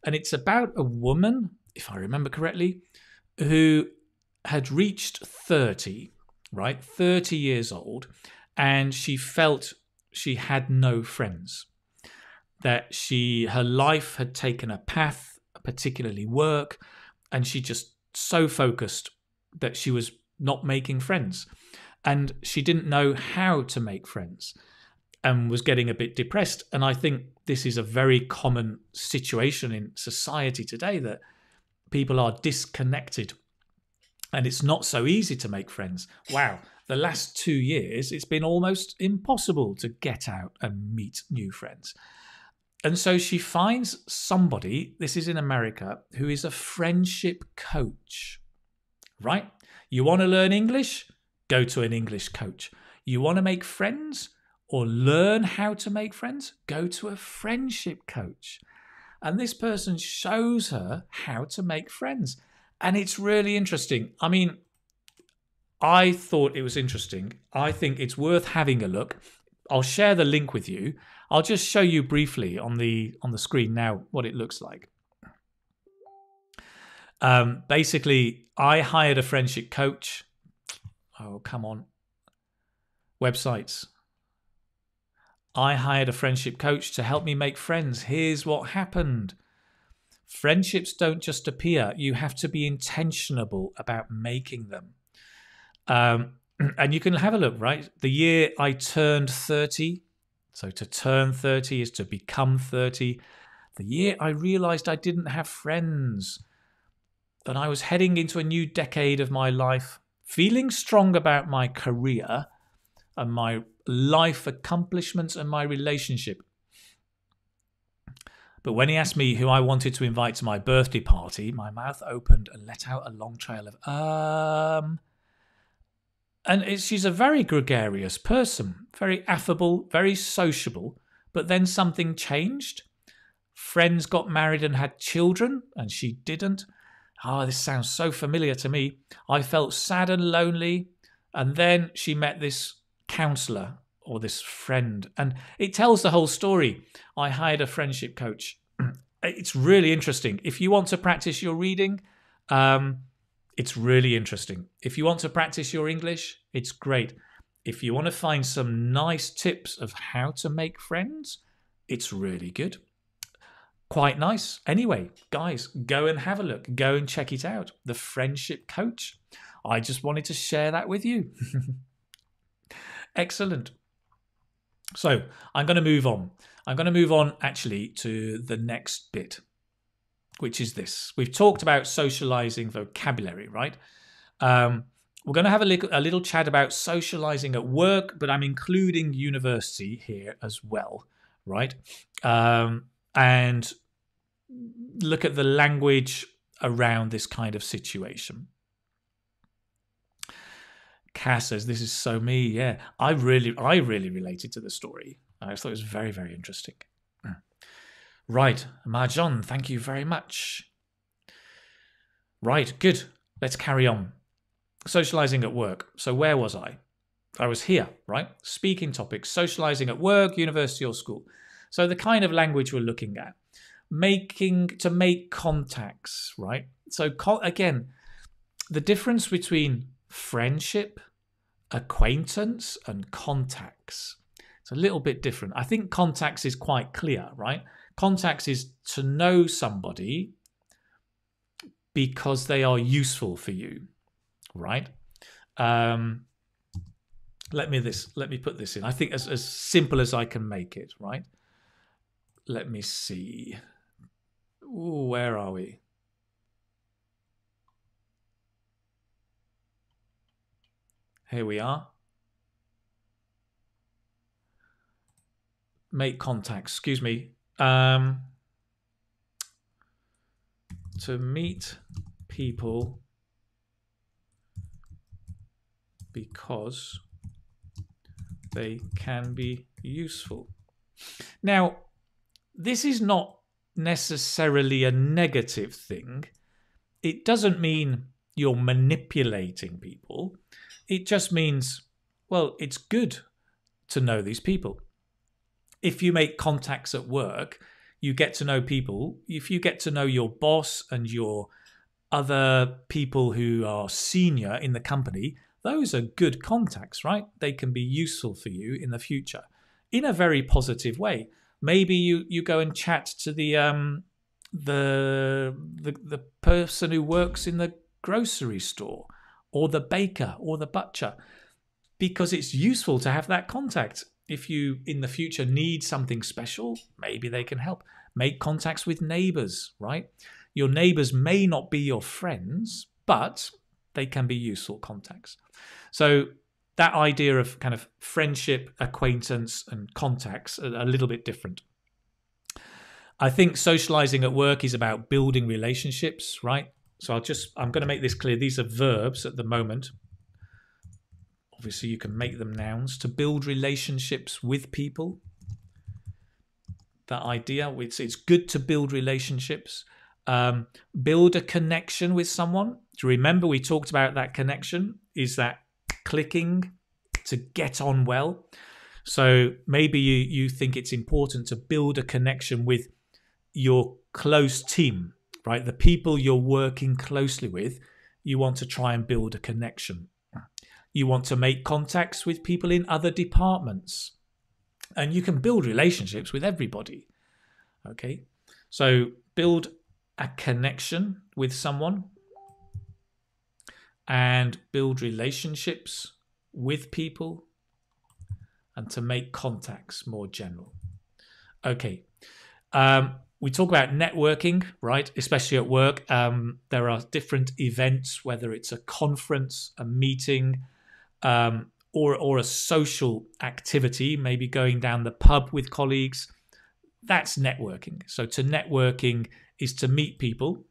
And it's about a woman, if I remember correctly, who had reached thirty, right? thirty years old, and she felt she had no friends, that she her life had taken a path, particularly work, and she just so focused that she was not making friends, and she didn't know how to make friends and was getting a bit depressed. And I think this is a very common situation in society today, that people are disconnected and it's not so easy to make friends. Wow, the last two years, it's been almost impossible to get out and meet new friends. And so she finds somebody, this is in America, who is a friendship coach, right? You want to learn English? Go to an English coach. You want to make friends or learn how to make friends? Go to a friendship coach. And this person shows her how to make friends. And it's really interesting. I mean, I thought it was interesting. I think it's worth having a look. I'll share the link with you. I'll just show you briefly on the on the screen now what it looks like. Um, basically, I hired a friendship coach. Oh, come on. Websites. I hired a friendship coach to help me make friends. Here's what happened. Friendships don't just appear. You have to be intentional about making them. Um, and you can have a look, right? The year I turned thirty. So to turn thirty is to become thirty. The year I realized I didn't have friends. That I was heading into a new decade of my life, feeling strong about my career and my life accomplishments and my relationship. But when he asked me who I wanted to invite to my birthday party, my mouth opened and let out a long trail of um. And it's, she's a very gregarious person, very affable, very sociable. But then something changed. Friends got married and had children, and she didn't. Oh, this sounds so familiar to me. I felt sad and lonely. And then she met this counselor or this friend, and it tells the whole story. I hired a friendship coach. It's really interesting. If you want to practice your reading, um, it's really interesting. If you want to practice your English, it's great. If you want to find some nice tips of how to make friends, it's really good. quite nice. Anyway, guys, go and have a look. Go and check it out. The Friendship Coach. I just wanted to share that with you. Excellent. So I'm going to move on. I'm going to move on actually to the next bit, which is this. We've talked about socializing vocabulary, right? Um, we're going to have a little, a little chat about socializing at work, but I'm including university here as well, right? Um, and look at the language around this kind of situation. Cass says, this is so me. Yeah, I really, I really related to the story. I thought it was very, very interesting. Right, Marjan, thank you very much. Right, good. Let's carry on. Socializing at work. So where was I? I was here, right? Speaking topics, socializing at work, university or school. So the kind of language we're looking at. Making, to make contacts, right? So again, the difference between friendship, acquaintance, and contacts. It's a little bit different. I think contacts is quite clear, right? Contacts is to know somebody because they are useful for you, right? Um, let me this. Let me put this in. I think as, as simple as I can make it, right? Let me see. Ooh, where are we? Here we are. Make contacts, excuse me. Um, to meet people because they can be useful. Now, this is not necessarily a negative thing. It doesn't mean you're manipulating people. It just means, well, it's good to know these people. If you make contacts at work, you get to know people. If you get to know your boss and your other people who are senior in the company, those are good contacts, right? They can be useful for you in the future in a very positive way. Maybe you, you go and chat to the, um, the, the, the person who works in the grocery store, or the baker, or the butcher, because it's useful to have that contact. If you, in the future, need something special, maybe they can help. Make contacts with neighbours, right? Your neighbours may not be your friends, but they can be useful contacts. So that idea of kind of friendship, acquaintance, and contacts are a little bit different. I think socialising at work is about building relationships, right? So I'll just, I'm going to make this clear. These are verbs at the moment. Obviously, you can make them nouns. To build relationships with people. That idea, it's, it's good to build relationships. Um, build a connection with someone. Do you remember we talked about that connection? Is that clicking to get on well? So maybe you, you think it's important to build a connection with your close team. Right, the people you're working closely with, you want to try and build a connection. You want to make contacts with people in other departments. And you can build relationships with everybody. Okay, so build a connection with someone and build relationships with people and to make contacts more general. Okay. Um, We talk about networking, right? Especially at work. Um, there are different events, whether it's a conference, a meeting, um, or, or a social activity, maybe going down the pub with colleagues. That's networking. So to networking is to meet people.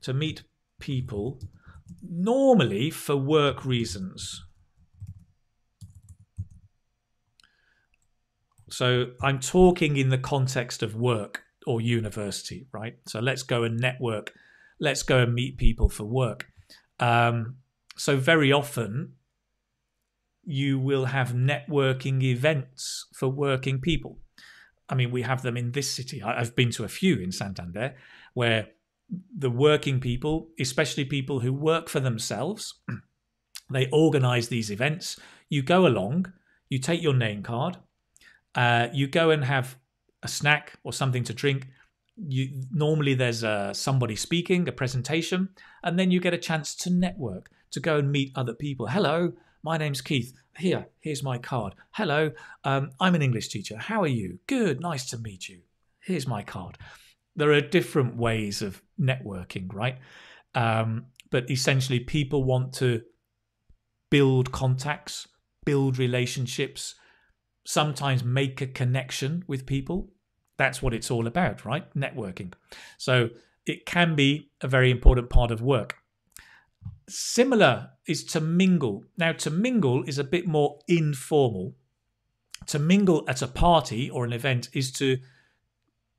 To meet people, normally for work reasons. So I'm talking in the context of work or university, right? So let's go and network. Let's go and meet people for work. Um, so very often you will have networking events for working people. I mean, we have them in this city. I've been to a few in Santander where the working people, especially people who work for themselves, they organize these events. You go along, you take your name card, Uh, you go and have a snack or something to drink. You, normally there's a, somebody speaking, a presentation, and then you get a chance to network, to go and meet other people. Hello, my name's Keith. Here, here's my card. Hello, um, I'm an English teacher. How are you? Good, nice to meet you. Here's my card. There are different ways of networking, right? Um, but essentially people want to build contacts, build relationships, sometimes make a connection with people. That's what it's all about, right? Networking. So it can be a very important part of work. Similar is to mingle. Now, to mingle is a bit more informal. To mingle at a party or an event is to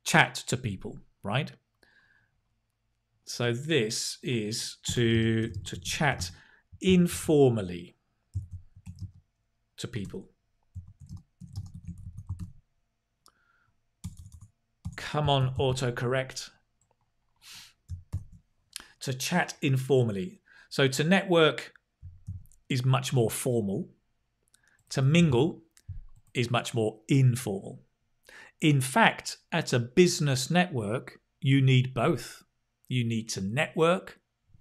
chat to people, right? So this is to, to chat informally to people. Come on, autocorrect. To chat informally. So to network is much more formal. To mingle is much more informal. In fact, at a business network, you need both. You need to network.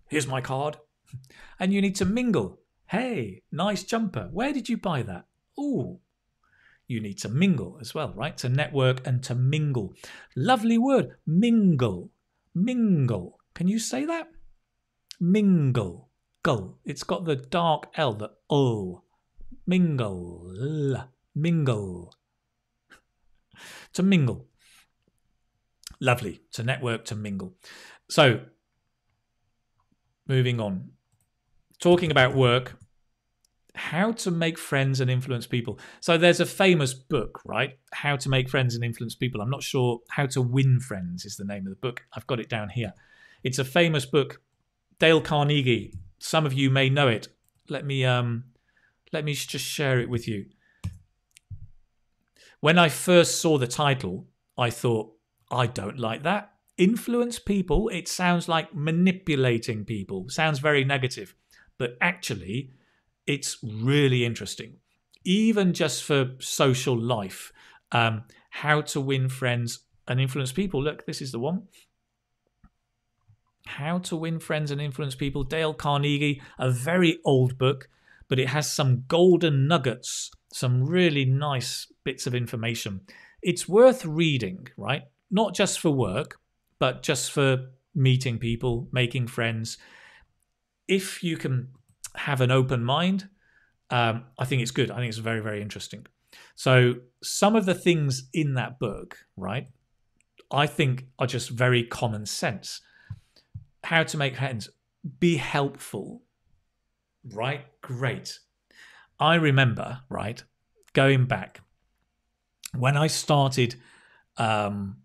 Here's my card. And you need to mingle. Hey, nice jumper. Where did you buy that? Ooh. You need to mingle as well, right? To network and to mingle. Lovely word. Mingle. Mingle. Can you say that? Mingle. Gull. It's got the dark L, the O. Mingle. Mingle. To mingle. Lovely. To network, to mingle. So, moving on. Talking about work, how to make friends and influence people. So there's a famous book, right? How to Make Friends and Influence People. I'm not sure. How to Win Friends is the name of the book. I've got it down here. It's a famous book. Dale Carnegie. Some of you may know it. Let me um, let me just share it with you. When I first saw the title, I thought, I don't like that. Influence people, it sounds like manipulating people. Sounds very negative. But actually, it's really interesting. Even just for social life, um, how to win friends and influence people. Look, this is the one. How to Win Friends and Influence People, Dale Carnegie, a very old book, but it has some golden nuggets, some really nice bits of information. It's worth reading, right? Not just for work, but just for meeting people, making friends. If you can have an open mind, um, I think it's good. I think it's very, very interesting. So some of the things in that book, right, I think are just very common sense. How to make friends. Be helpful, right? Great. I remember, right, going back, when I started, um,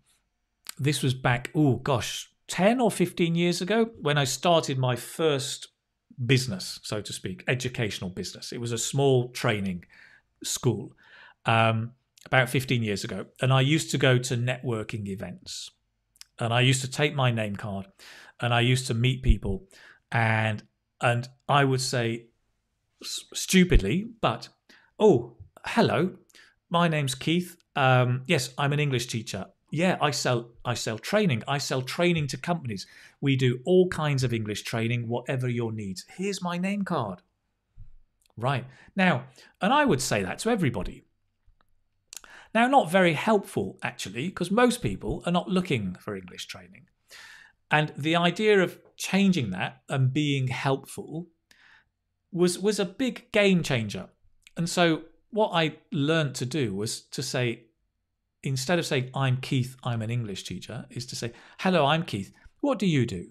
this was back, oh gosh, ten or fifteen years ago, when I started my first business, so to speak, educational business. It was a small training school um, about fifteen years ago. And I used to go to networking events. And I used to take my name card and I used to meet people. And, and I would say, stupidly, but, oh, hello, my name's Keith. Um, yes, I'm an English teacher. Yeah, I sell I sell training. I sell training to companies. We do all kinds of English training, whatever your needs. Here's my name card. Right. Now, and I would say that to everybody. Now, not very helpful, actually, because most people are not looking for English training. And the idea of changing that and being helpful was, was a big game changer. And so what I learned to do was to say, instead of saying, I'm Keith, I'm an English teacher, is to say, hello, I'm Keith. What do you do?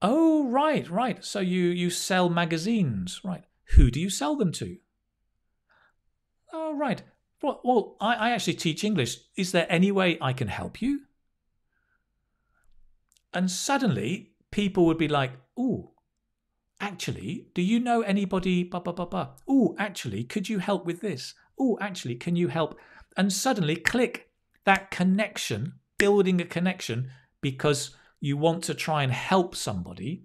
Oh, right, right. So you, you sell magazines, right. Who do you sell them to? Oh, right. Well, well I, I actually teach English. Is there any way I can help you? And suddenly people would be like, oh, actually, do you know anybody? Ba, ba, ba, ba. Oh, actually, could you help with this? Oh, actually, can you help? And suddenly click that connection, building a connection, because you want to try and help somebody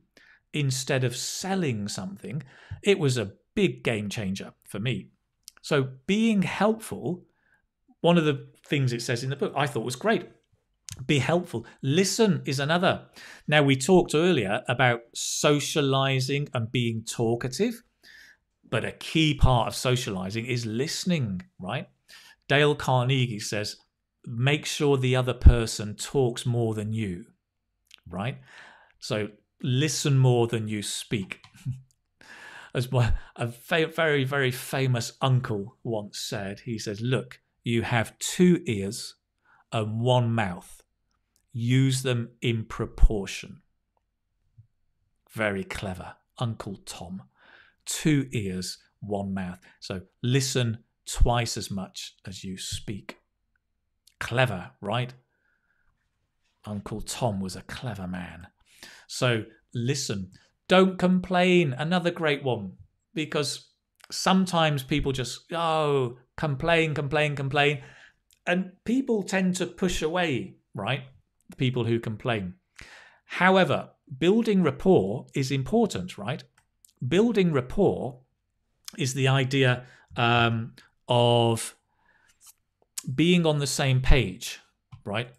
instead of selling something. It was a big game changer for me. So being helpful, one of the things it says in the book I thought was great. Be helpful. Listen is another. Now, we talked earlier about socializing and being talkative, but a key part of socializing is listening, right? Dale Carnegie says, make sure the other person talks more than you, right? So listen more than you speak. As a very, very famous uncle once said, he says, look, you have two ears and one mouth. Use them in proportion. Very clever, Uncle Tom. Two ears, one mouth. So listen twice as much as you speak. Clever, right? Uncle Tom was a clever man. So listen. Don't complain. Another great one, because sometimes people just, oh, complain, complain, complain. And people tend to push away, right? People who complain. However, building rapport is important, right? Building rapport is the idea um, of being on the same page, right?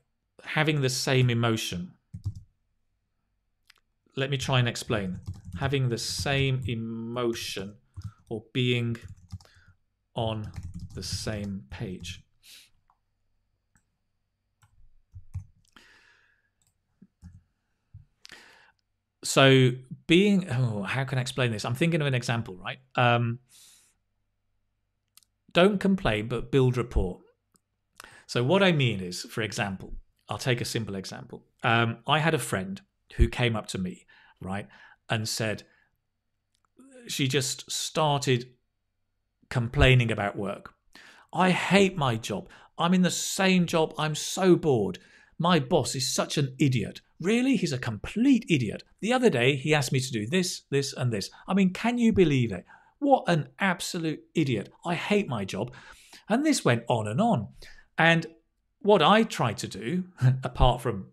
Having the same emotion. Let me try and explain. Having the same emotion or being on the same page. So being, oh, how can I explain this? I'm thinking of an example, right? Um, don't complain, but build rapport. So what I mean is, for example, I'll take a simple example. Um, I had a friend who came up to me, right, and said, she just started complaining about work. I hate my job. I'm in the same job. I'm so bored. My boss is such an idiot. Really? He's a complete idiot. The other day, he asked me to do this, this, and this. I mean, can you believe it? What an absolute idiot. I hate my job. And this went on and on. And what I tried to do, apart from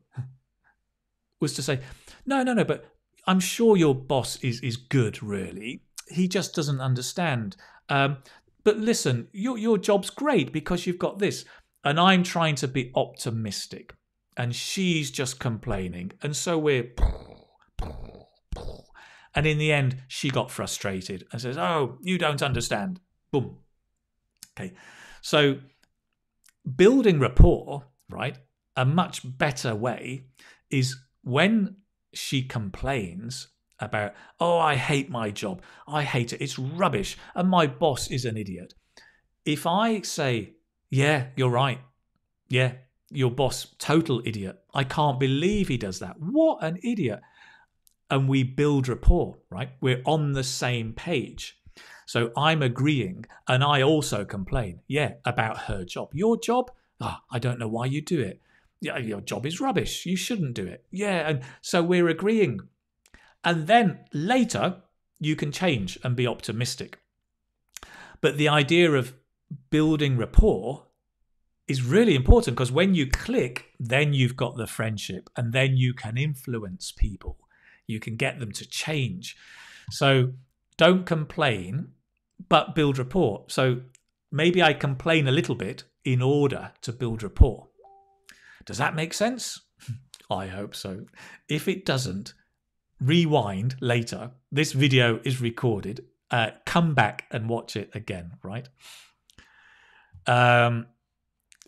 was to say, no, no, no, but I'm sure your boss is is good, really. He just doesn't understand. Um, but listen, your, your job's great because you've got this. And I'm trying to be optimistic. And she's just complaining. And so we're... And in the end, she got frustrated and says, oh, you don't understand. Boom. Okay. So building rapport, right, a much better way is when she complains about, oh, I hate my job. I hate it. It's rubbish. And my boss is an idiot. If I say, yeah, you're right. Yeah, your boss, total idiot. I can't believe he does that. What an idiot. And we build rapport, right? We're on the same page. So I'm agreeing and I also complain, yeah, about her job. Your job? Oh, I don't know why you do it. Yeah, your job is rubbish. You shouldn't do it. Yeah, and so we're agreeing. And then later, you can change and be optimistic. But the idea of building rapport is really important because when you click, then you've got the friendship and then you can influence people. You can get them to change. So don't complain, but build rapport. So maybe I complain a little bit in order to build rapport. Does that make sense? I hope so. If it doesn't, rewind later. This video is recorded. Uh, come back and watch it again, right? Um,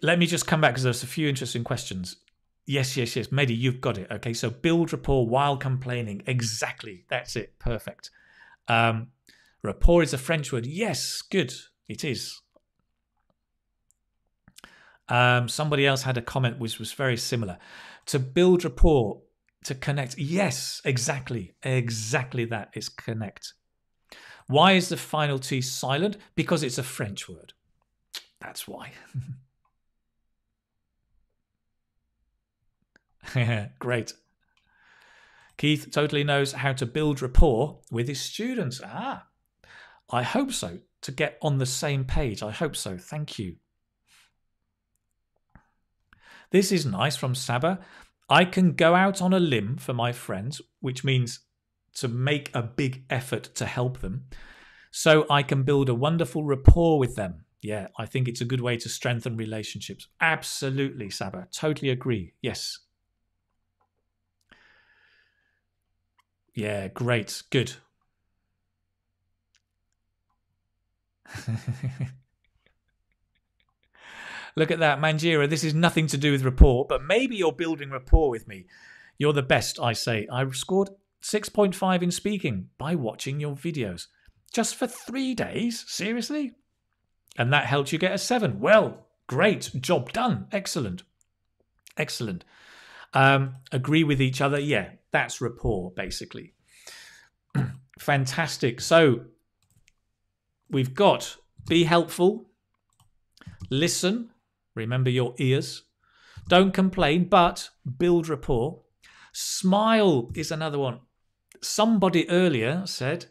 let me just come back because there's a few interesting questions. Yes, yes, yes. Mehdi, you've got it. Okay, so build rapport while complaining. Exactly. That's it. Perfect. Um, rapport is a French word. Yes, good. It is. Um, somebody else had a comment which was very similar. To build rapport, to connect. Yes, exactly. Exactly that is connect. Why is the final T silent? Because it's a French word. That's why. Great. Keith totally knows how to build rapport with his students. Ah, I hope so. To get on the same page. I hope so. Thank you. This is nice from Saba. I can go out on a limb for my friends, which means to make a big effort to help them. So I can build a wonderful rapport with them. Yeah, I think it's a good way to strengthen relationships. Absolutely, Saba. Totally agree. Yes. Yeah, great. Good. Look at that, Manjira. This is nothing to do with rapport, but maybe you're building rapport with me. You're the best, I say. I scored six point five in speaking by watching your videos. Just for three days? Seriously? And that helped you get a seven. Well, great. Job done. Excellent. Excellent. Um, agree with each other. Yeah, that's rapport, basically. Fantastic. So we've got be helpful. Listen. Remember your ears. Don't complain, but build rapport. Smile is another one. Somebody earlier said,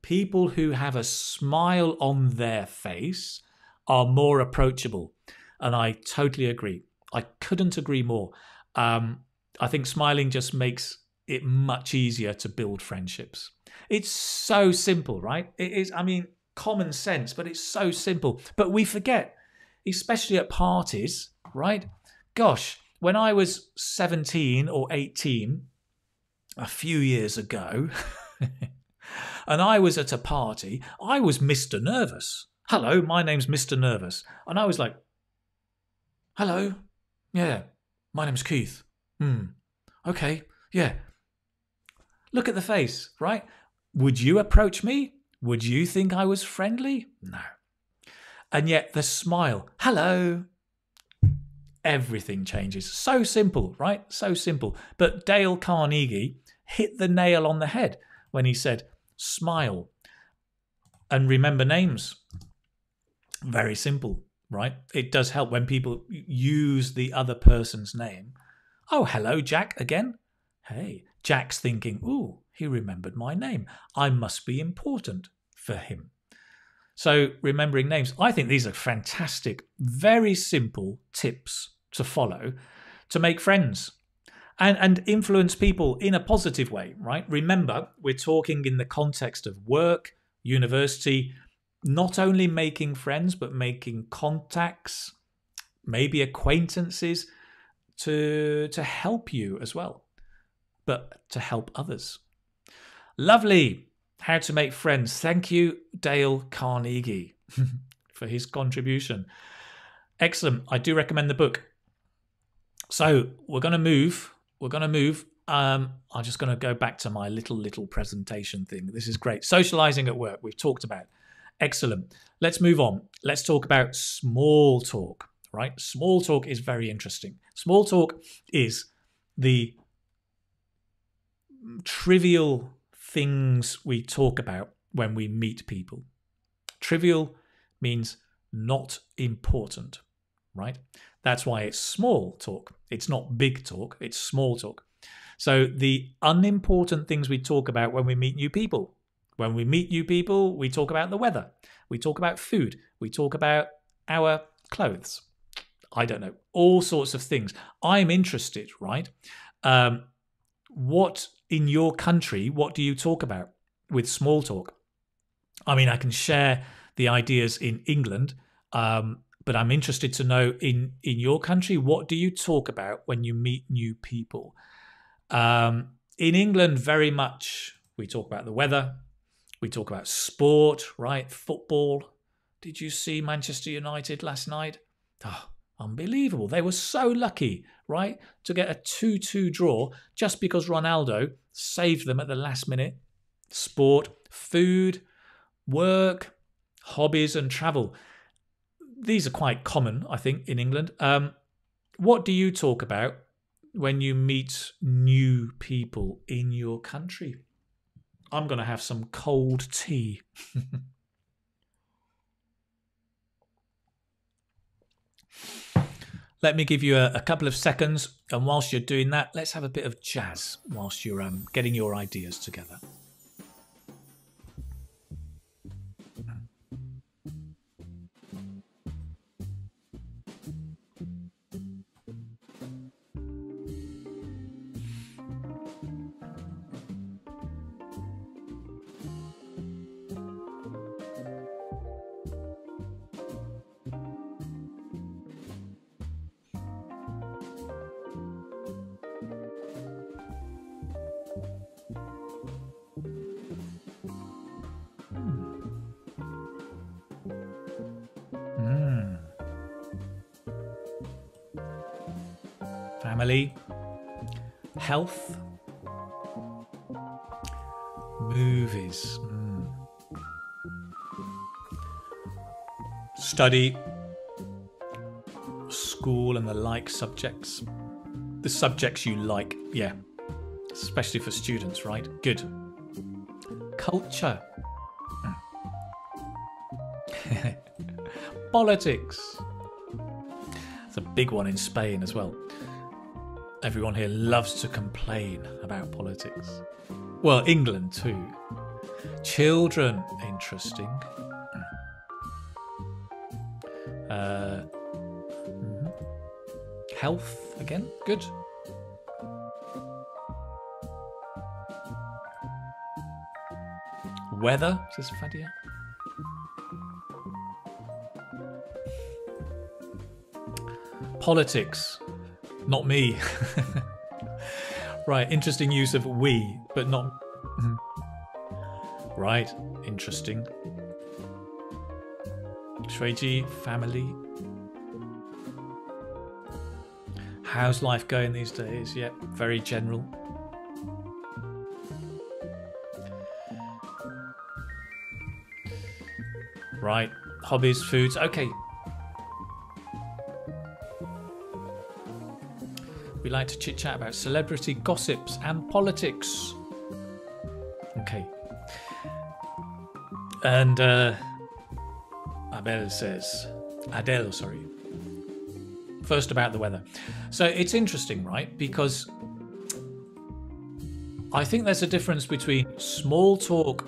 people who have a smile on their face are more approachable. And I totally agree. I couldn't agree more. Um, I think smiling just makes it much easier to build friendships. It's so simple, right? It is, I mean, common sense, but it's so simple. But we forget, especially at parties, right? Gosh, when I was seventeen or eighteen, a few years ago, and I was at a party, I was Mister Nervous. Hello, my name's Mister Nervous. And I was like, hello, yeah, my name's Keith. Hmm, okay, yeah. Look at the face, right? Would you approach me? Would you think I was friendly? No. And yet the smile, hello. Everything changes. So simple, right? So simple. But Dale Carnegie hit the nail on the head when he said, smile and remember names. Very simple, right? It does help when people use the other person's name. Oh, hello, Jack again. Hey, Jack's thinking, ooh, he remembered my name. I must be important for him. So remembering names, I think these are fantastic, very simple tips to follow to make friends and, and influence people in a positive way, right? Remember, we're talking in the context of work, university, not only making friends, but making contacts, maybe acquaintances to, to help you as well, but to help others. Lovely. How to make friends. Thank you, Dale Carnegie, for his contribution. Excellent. I do recommend the book. So we're going to move. We're going to move. Um, I'm just going to go back to my little, little presentation thing. This is great. Socializing at work. We've talked about. Excellent. Let's move on. Let's talk about small talk, right? Small talk is very interesting. Small talk is the trivial things we talk about when we meet people. Trivial means not important, right? That's why it's small talk. It's not big talk, it's small talk. So the unimportant things we talk about when we meet new people. When we meet new people, we talk about the weather. We talk about food. We talk about our clothes. I don't know, all sorts of things. I'm interested, right? Um, what in your country, what do you talk about with small talk? I mean, I can share the ideas in England, um, but I'm interested to know in, in your country, what do you talk about when you meet new people? Um, in England, very much, we talk about the weather. We talk about sport, right? Football. Did you see Manchester United last night? Oh, unbelievable. They were so lucky, right, to get a two two draw just because Ronaldo saved them at the last minute. Sport, food, work, hobbies and travel. These are quite common, I think, in England. Um, what do you talk about when you meet new people in your country? I'm going to have some cold tea. Let me give you a, a couple of seconds, and whilst you're doing that, let's have a bit of jazz whilst you're um, getting your ideas together. family, health, movies, mm. study, school and the like subjects. The subjects you like, yeah. Especially for students, right? Good. Culture. Mm. Politics. It's a big one in Spain as well. Everyone here loves to complain about politics. Well, England too. Children, interesting. Uh, health again, good. Weather, says Fadia. Politics, not me. Right, interesting use of we, but not... Right, interesting. Shreji, family. How's life going these days? Yep, yeah, very general. Right, hobbies, foods, okay. We like to chit-chat about celebrity gossips and politics. Okay. And uh, Abel says, Adele, sorry. First about the weather. So it's interesting, right? Because I think there's a difference between small talk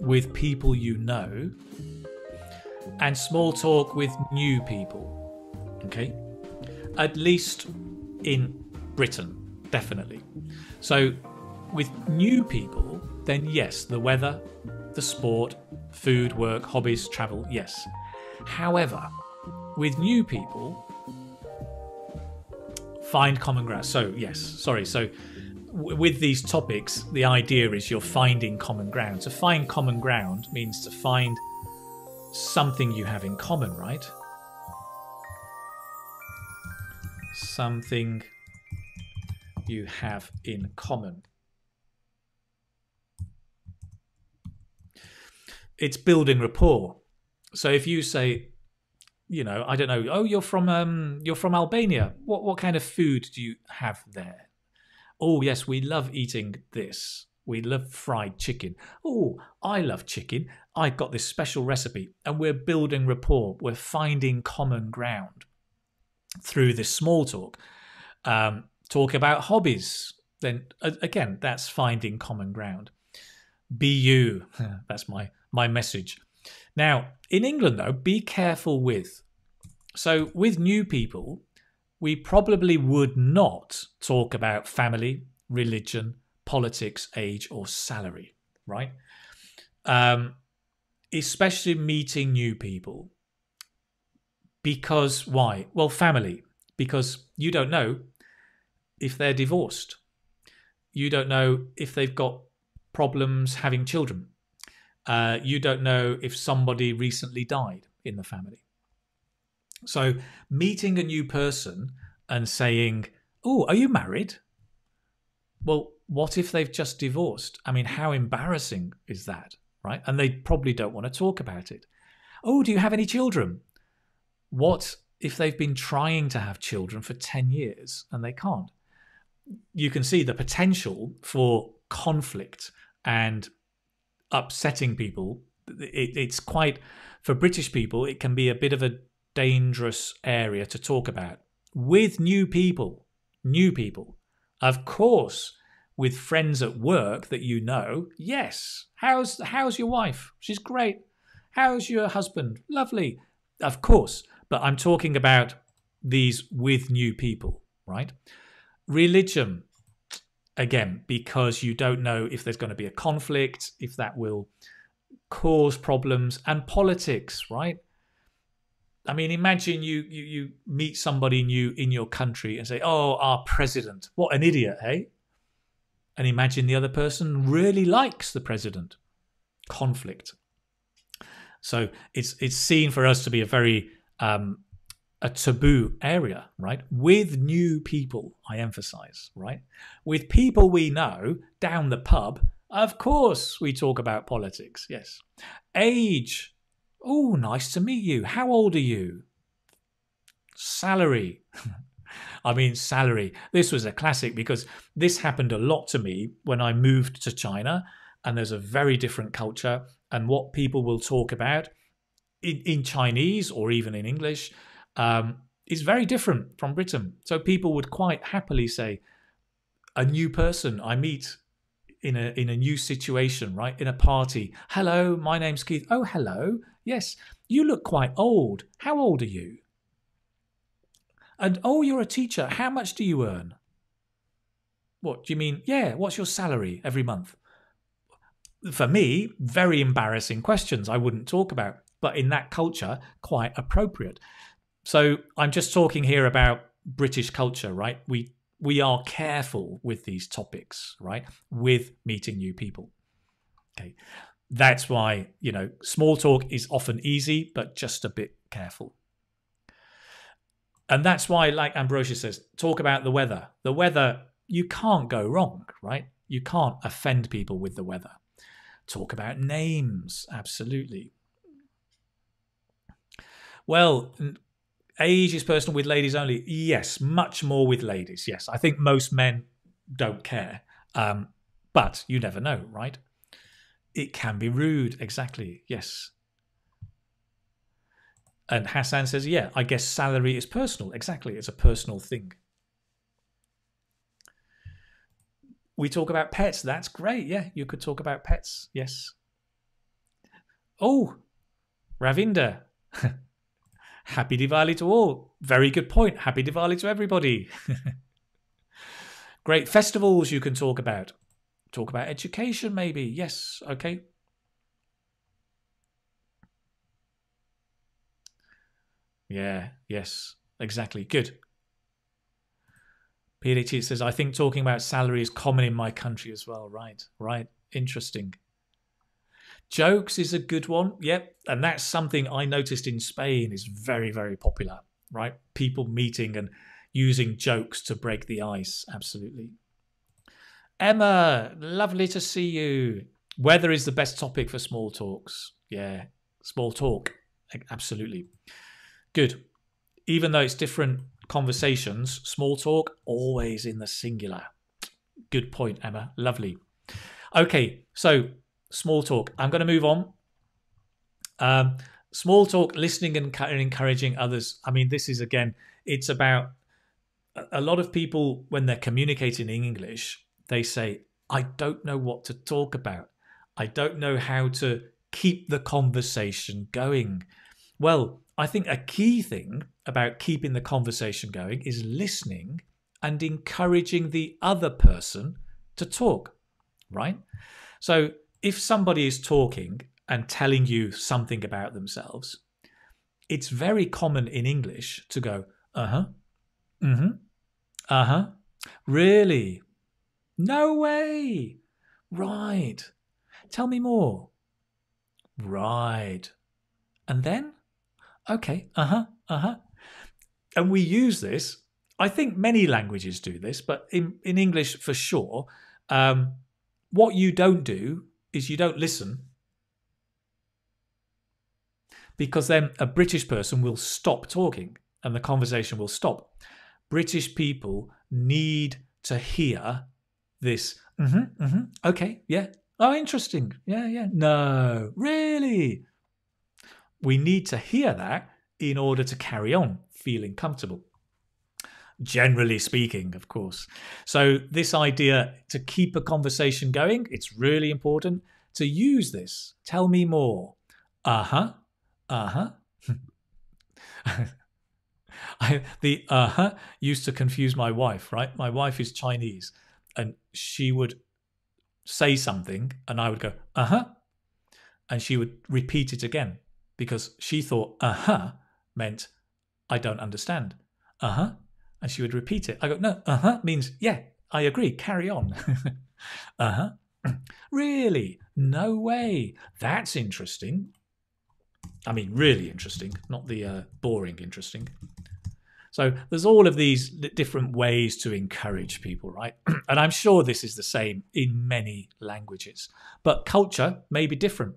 with people you know and small talk with new people, okay? At least in Britain, definitely. So with new people, then yes, the weather, the sport, food, work, hobbies, travel, yes. However, with new people, find common ground. So yes, sorry. So w with these topics, the idea is you're finding common ground. To find common ground means to find something you have in common, right? Something you have in common. It's building rapport. So if you say, you know, I don't know, oh, you're from um, you're from Albania. What what kind of food do you have there? Oh yes, we love eating this. We love fried chicken. Oh, I love chicken. I've got this special recipe, and we're building rapport. We're finding common ground through this small talk. Um, talk about hobbies. Then again, that's finding common ground. Be you. That's my my message. Now, in England, though, be careful with. So with new people, we probably would not talk about family, religion, politics, age, or salary, right? Um, especially meeting new people. Because why? Well, family. Because you don't know if they're divorced. You don't know if they've got problems having children. Uh, you don't know if somebody recently died in the family. So meeting a new person and saying, oh, are you married? Well, what if they've just divorced? I mean, how embarrassing is that, right? And they probably don't want to talk about it. Oh, do you have any children? What if they've been trying to have children for ten years and they can't? You can see the potential for conflict and upsetting people. It, it's quite, for British people, it can be a bit of a dangerous area to talk about. With new people, new people, of course, with friends at work that you know, yes. How's how's your wife? She's great. How's your husband? Lovely. Of course. But I'm talking about these with new people, right? Religion, again, because you don't know if there's going to be a conflict, if that will cause problems, and politics, right? I mean, imagine you, you, you meet somebody new in your country and say, oh, our president, what an idiot, hey? And imagine the other person really likes the president. Conflict. So it's it's seen for us to be a very um, a taboo area, right? With new people, I emphasize, right? With people we know down the pub, of course we talk about politics, yes. Age, oh, nice to meet you. How old are you? Salary. I mean, salary. This was a classic because this happened a lot to me when I moved to China, and there's a very different culture, and what people will talk about in, in Chinese or even in English um, is very different from Britain. So people would quite happily say, a new person I meet in a, in a new situation, right? In a party. Hello, my name's Keith. Oh, hello. Yes, you look quite old. How old are you? And, oh, you're a teacher. How much do you earn? What do you mean? Yeah, what's your salary every month? For me, very embarrassing questions I wouldn't talk about, but in that culture, quite appropriate. So I'm just talking here about British culture, right? We, we are careful with these topics, right? With meeting new people. Okay. That's why, you know, small talk is often easy, but just a bit careful. And that's why, like Ambrosius says, talk about the weather. The weather, you can't go wrong, right? You can't offend people with the weather. Talk about names, absolutely. Well, age is personal with ladies only. Yes, much more with ladies, yes. I think most men don't care. Um, but you never know, right? It can be rude, exactly, yes. And Hassan says, yeah, I guess salary is personal. Exactly, it's a personal thing. We talk about pets. That's great. Yeah, you could talk about pets. Yes. Oh, Ravinder. Happy Diwali to all. Very good point. Happy Diwali to everybody. Great. Festivals you can talk about. Talk about education maybe. Yes, okay. Yeah, yes, exactly. Good. P H T says, I think talking about salary is common in my country as well. Right, right. Interesting. Jokes is a good one. Yep. And that's something I noticed in Spain is very, very popular, right? People meeting and using jokes to break the ice. Absolutely. Emma, lovely to see you. Weather is the best topic for small talks. Yeah, small talk. Absolutely. Good. Even though it's different conversations, small talk, always in the singular. Good point, Emma. Lovely. Okay, so small talk. I'm going to move on. Um, small talk, listening and encouraging others. I mean, this is, again, it's about a lot of people when they're communicating in English, they say, I don't know what to talk about. I don't know how to keep the conversation going. Well, I think a key thing about keeping the conversation going is listening and encouraging the other person to talk, right? So if somebody is talking and telling you something about themselves, it's very common in English to go, uh-huh, mm-hmm, uh-huh, really? No way! Right. Tell me more. Right. And then? Okay, uh-huh, uh-huh. And we use this. I think many languages do this, but in, in English for sure, um, what you don't do is you don't listen, because then a British person will stop talking and the conversation will stop. British people need to hear this, mm-hmm, mm-hmm, okay, yeah, oh, interesting, yeah, yeah, no, really? We need to hear that in order to carry on feeling comfortable. Generally speaking, of course. So this idea to keep a conversation going, it's really important to use this. Tell me more. Uh-huh. Uh-huh. I, the uh-huh used to confuse my wife, right? My wife is Chinese and she would say something and I would go, uh-huh. And she would repeat it again, because she thought uh-huh meant I don't understand. Uh-huh. And she would repeat it. I go, no, uh-huh means, yeah, I agree, carry on. uh-huh. Really? No way. That's interesting. I mean, really interesting, not the uh, boring interesting. So there's all of these different ways to encourage people, right? And I'm sure this is the same in many languages, but culture may be different.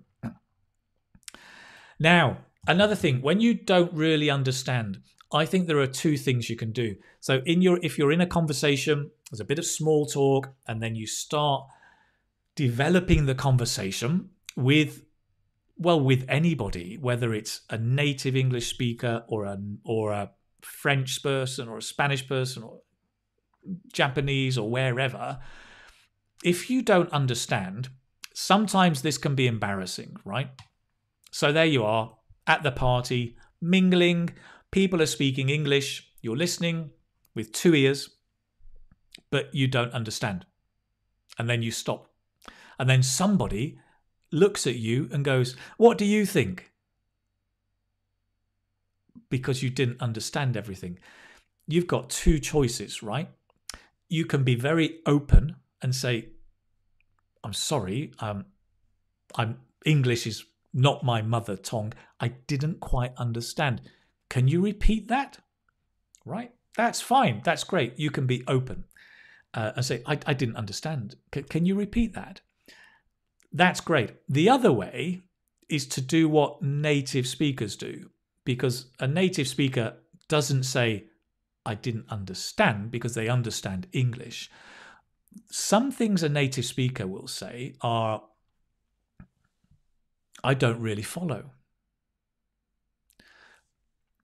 Now, another thing, when you don't really understand, I think there are two things you can do. So in your, if you're in a conversation, there's a bit of small talk, and then you start developing the conversation with, well, with anybody, whether it's a native English speaker or a, or a French person or a Spanish person or Japanese or wherever. If you don't understand, sometimes this can be embarrassing, right? So there you are at the party, mingling. People are speaking English. You're listening with two ears, but you don't understand. And then you stop. And then somebody looks at you and goes, "What do you think?" Because you didn't understand everything. You've got two choices, right? You can be very open and say, "I'm sorry, um, I'm English is not my mother tongue. I didn't quite understand. Can you repeat that?" Right? That's fine. That's great. You can be open uh, and say, I, I didn't understand. C- can you repeat that? That's great. The other way is to do what native speakers do, because a native speaker doesn't say, I didn't understand, because they understand English. Some things a native speaker will say are, I don't really follow.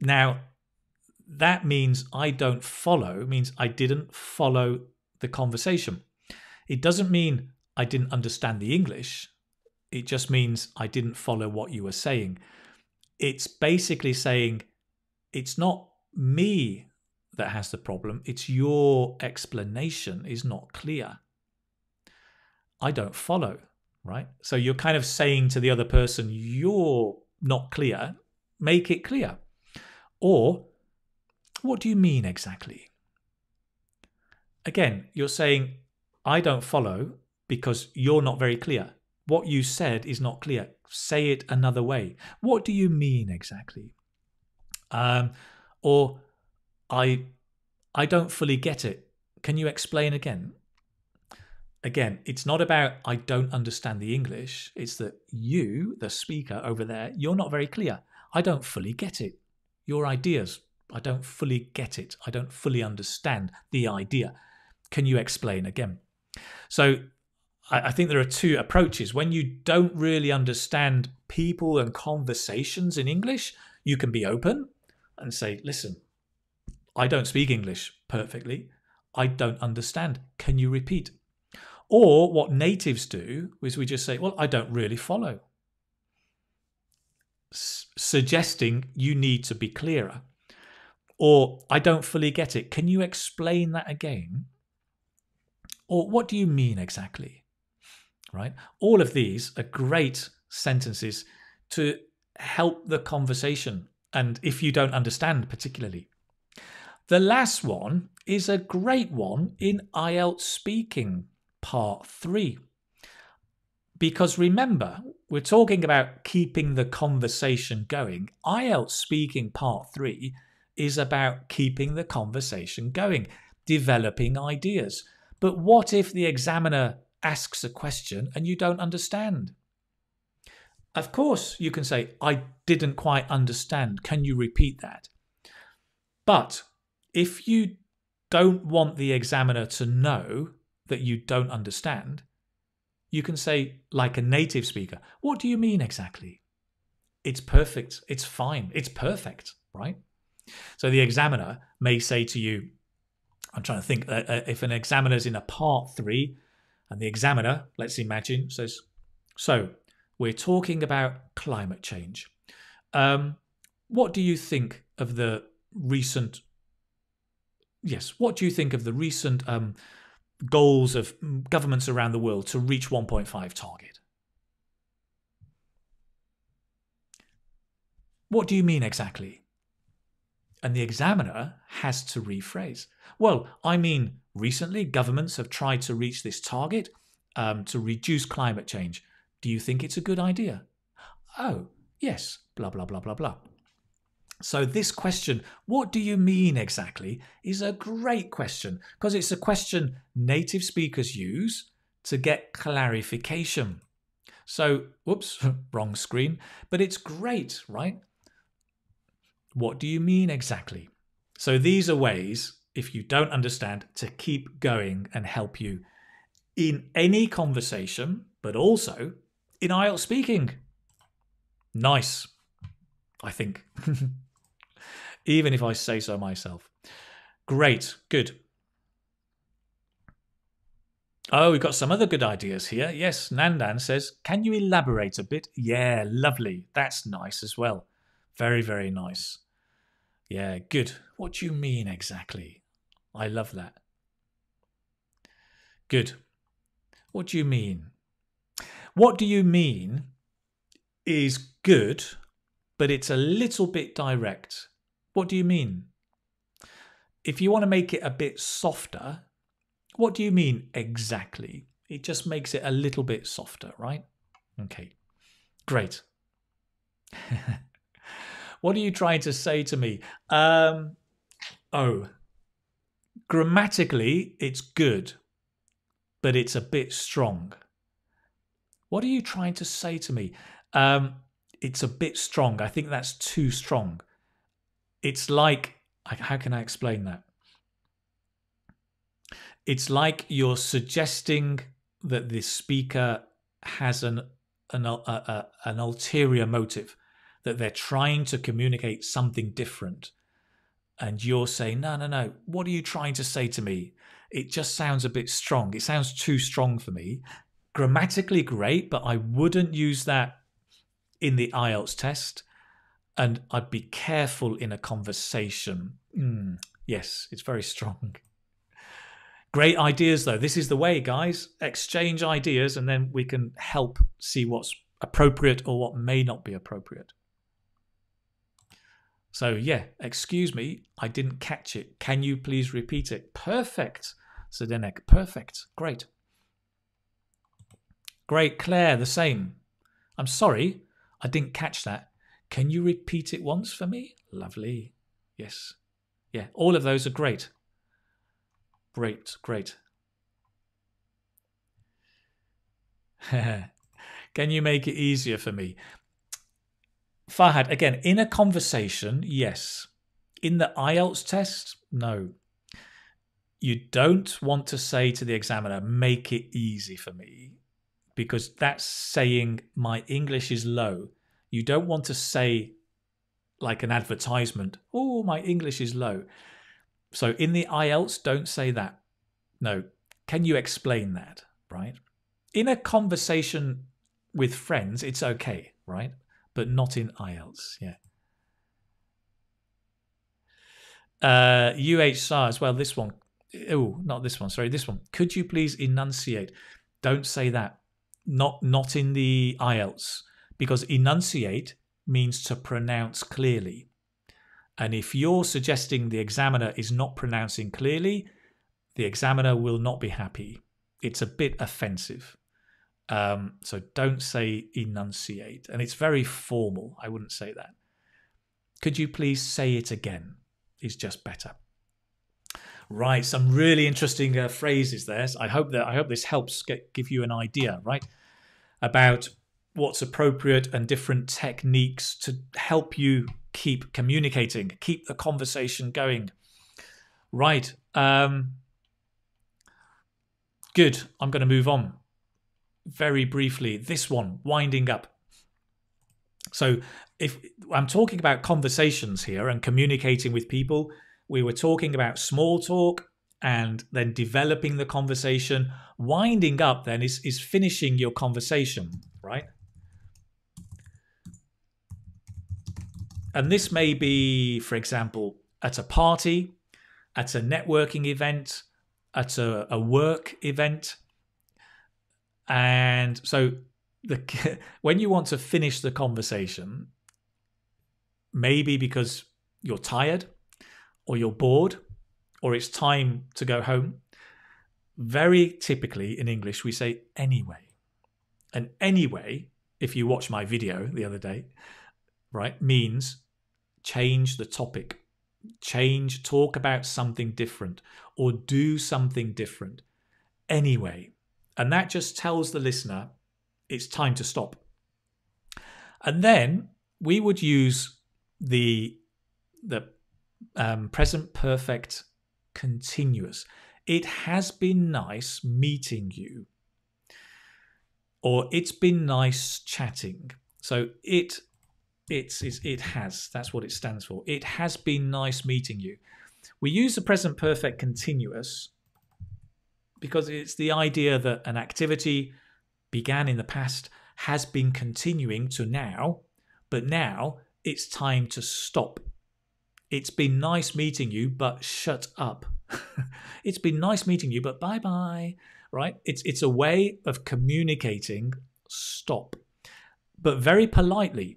Now, that means I don't follow, means I didn't follow the conversation. It doesn't mean I didn't understand the English. It just means I didn't follow what you were saying. It's basically saying it's not me that has the problem. It's your explanation is not clear. I don't follow, right? So you're kind of saying to the other person, you're not clear, make it clear. Or, what do you mean exactly? Again, you're saying, I don't follow because you're not very clear. What you said is not clear. Say it another way. What do you mean exactly? Um, or, I, I don't fully get it. Can you explain again? Again, it's not about I don't understand the English. It's that you, the speaker over there, you're not very clear. I don't fully get it. Your ideas, I don't fully get it. I don't fully understand the idea. Can you explain again? So I think there are two approaches. When you don't really understand people and conversations in English, you can be open and say, listen, I don't speak English perfectly. I don't understand. Can you repeat? Or what natives do is we just say, well, I don't really follow. Suggesting you need to be clearer. Or, I don't fully get it. Can you explain that again? Or, what do you mean exactly? Right? All of these are great sentences to help the conversation, and if you don't understand particularly. The last one is a great one in I E L T S speaking part three. Because remember, we're talking about keeping the conversation going. I E L T S speaking part three is about keeping the conversation going, developing ideas. But what if the examiner asks a question and you don't understand? Of course, you can say, I didn't quite understand. Can you repeat that? But if you don't want the examiner to know that you don't understand, you can say, like a native speaker, what do you mean exactly? It's perfect. It's fine. It's perfect, right? So the examiner may say to you, I'm trying to think, uh, uh, if an examiner's in a part three, and the examiner, let's imagine, says, so we're talking about climate change. Um, what do you think of the recent, yes, what do you think of the recent um, goals of governments around the world to reach one point five target? What do you mean exactly? And the examiner has to rephrase. Well, I mean, recently governments have tried to reach this target um, to reduce climate change. Do you think it's a good idea? Oh, yes, blah, blah, blah, blah, blah. So this question, what do you mean exactly, is a great question because it's a question native speakers use to get clarification. So, whoops, wrong screen, but it's great, right? What do you mean exactly? So these are ways, if you don't understand, to keep going and help you in any conversation, but also in I E L T S speaking. Nice, I think. Even if I say so myself. Great, good. Oh, we've got some other good ideas here. Yes, Nandan says, can you elaborate a bit? Yeah, lovely. That's nice as well. Very, very nice. Yeah, good. What do you mean exactly? I love that. Good. What do you mean? What do you mean is good, but it's a little bit direct. What do you mean? If you want to make it a bit softer, what do you mean exactly? It just makes it a little bit softer, right? Okay, great. What are you trying to say to me? Um, oh, grammatically, it's good, but it's a bit strong. What are you trying to say to me? Um, it's a bit strong. I think that's too strong. It's like, how can I explain that? It's like you're suggesting that the speaker has an an, uh, uh, an ulterior motive, that they're trying to communicate something different. And you're saying, no, no, no, what are you trying to say to me? It just sounds a bit strong. It sounds too strong for me. Grammatically great, but I wouldn't use that in the I E L T S test. And I'd be careful in a conversation. Mm, yes, it's very strong. Great ideas, though. This is the way, guys. Exchange ideas, and then we can help see what's appropriate or what may not be appropriate. So, yeah, excuse me, I didn't catch it. Can you please repeat it? Perfect, Zdenek. Perfect. Great. Great, Claire, the same. I'm sorry, I didn't catch that. Can you repeat it once for me? Lovely. Yes. Yeah, all of those are great. Great, great. Can you make it easier for me? Farhad, again, in a conversation, yes. In the I E L T S test, no. You don't want to say to the examiner, make it easy for me, because that's saying my English is low. You don't want to say, like an advertisement, oh, my English is low. So in the I E L T S, don't say that. No. Can you explain that, right? In a conversation with friends, it's okay, right? But not in I E L T S, yeah. Uh, U H S A R as well, this one. Oh, not this one, sorry, this one. Could you please enunciate? Don't say that. Not, not in the I E L T S, because enunciate means to pronounce clearly. And if you're suggesting the examiner is not pronouncing clearly, the examiner will not be happy. It's a bit offensive. Um, so don't say enunciate. And it's very formal. I wouldn't say that. Could you please say it again? It's just better. Right, some really interesting uh, phrases there. So I hope that I hope this helps get, give you an idea, right, about what's appropriate and different techniques to help you keep communicating, keep the conversation going. Right. Um, good. I'm going to move on very briefly. This one, winding up. So if I'm talking about conversations here and communicating with people, we were talking about small talk and then developing the conversation. Winding up then is, is finishing your conversation, right? And this may be, for example, at a party, at a networking event, at a, a work event. And so the, when you want to finish the conversation, maybe because you're tired or you're bored or it's time to go home, very typically in English we say anyway. And anyway, if you watch my video the other day, right, means change the topic, change, talk about something different or do something different anyway. And that just tells the listener it's time to stop. And then we would use the, the um, present perfect continuous. It has been nice meeting you. Or it's been nice chatting. So it, it's, it's, it has, that's what it stands for. It has been nice meeting you. We use the present perfect continuous because it's the idea that an activity began in the past, has been continuing to now, but now it's time to stop. It's been nice meeting you, but shut up. It's been nice meeting you, but bye-bye, right? It's, it's a way of communicating stop, but very politely.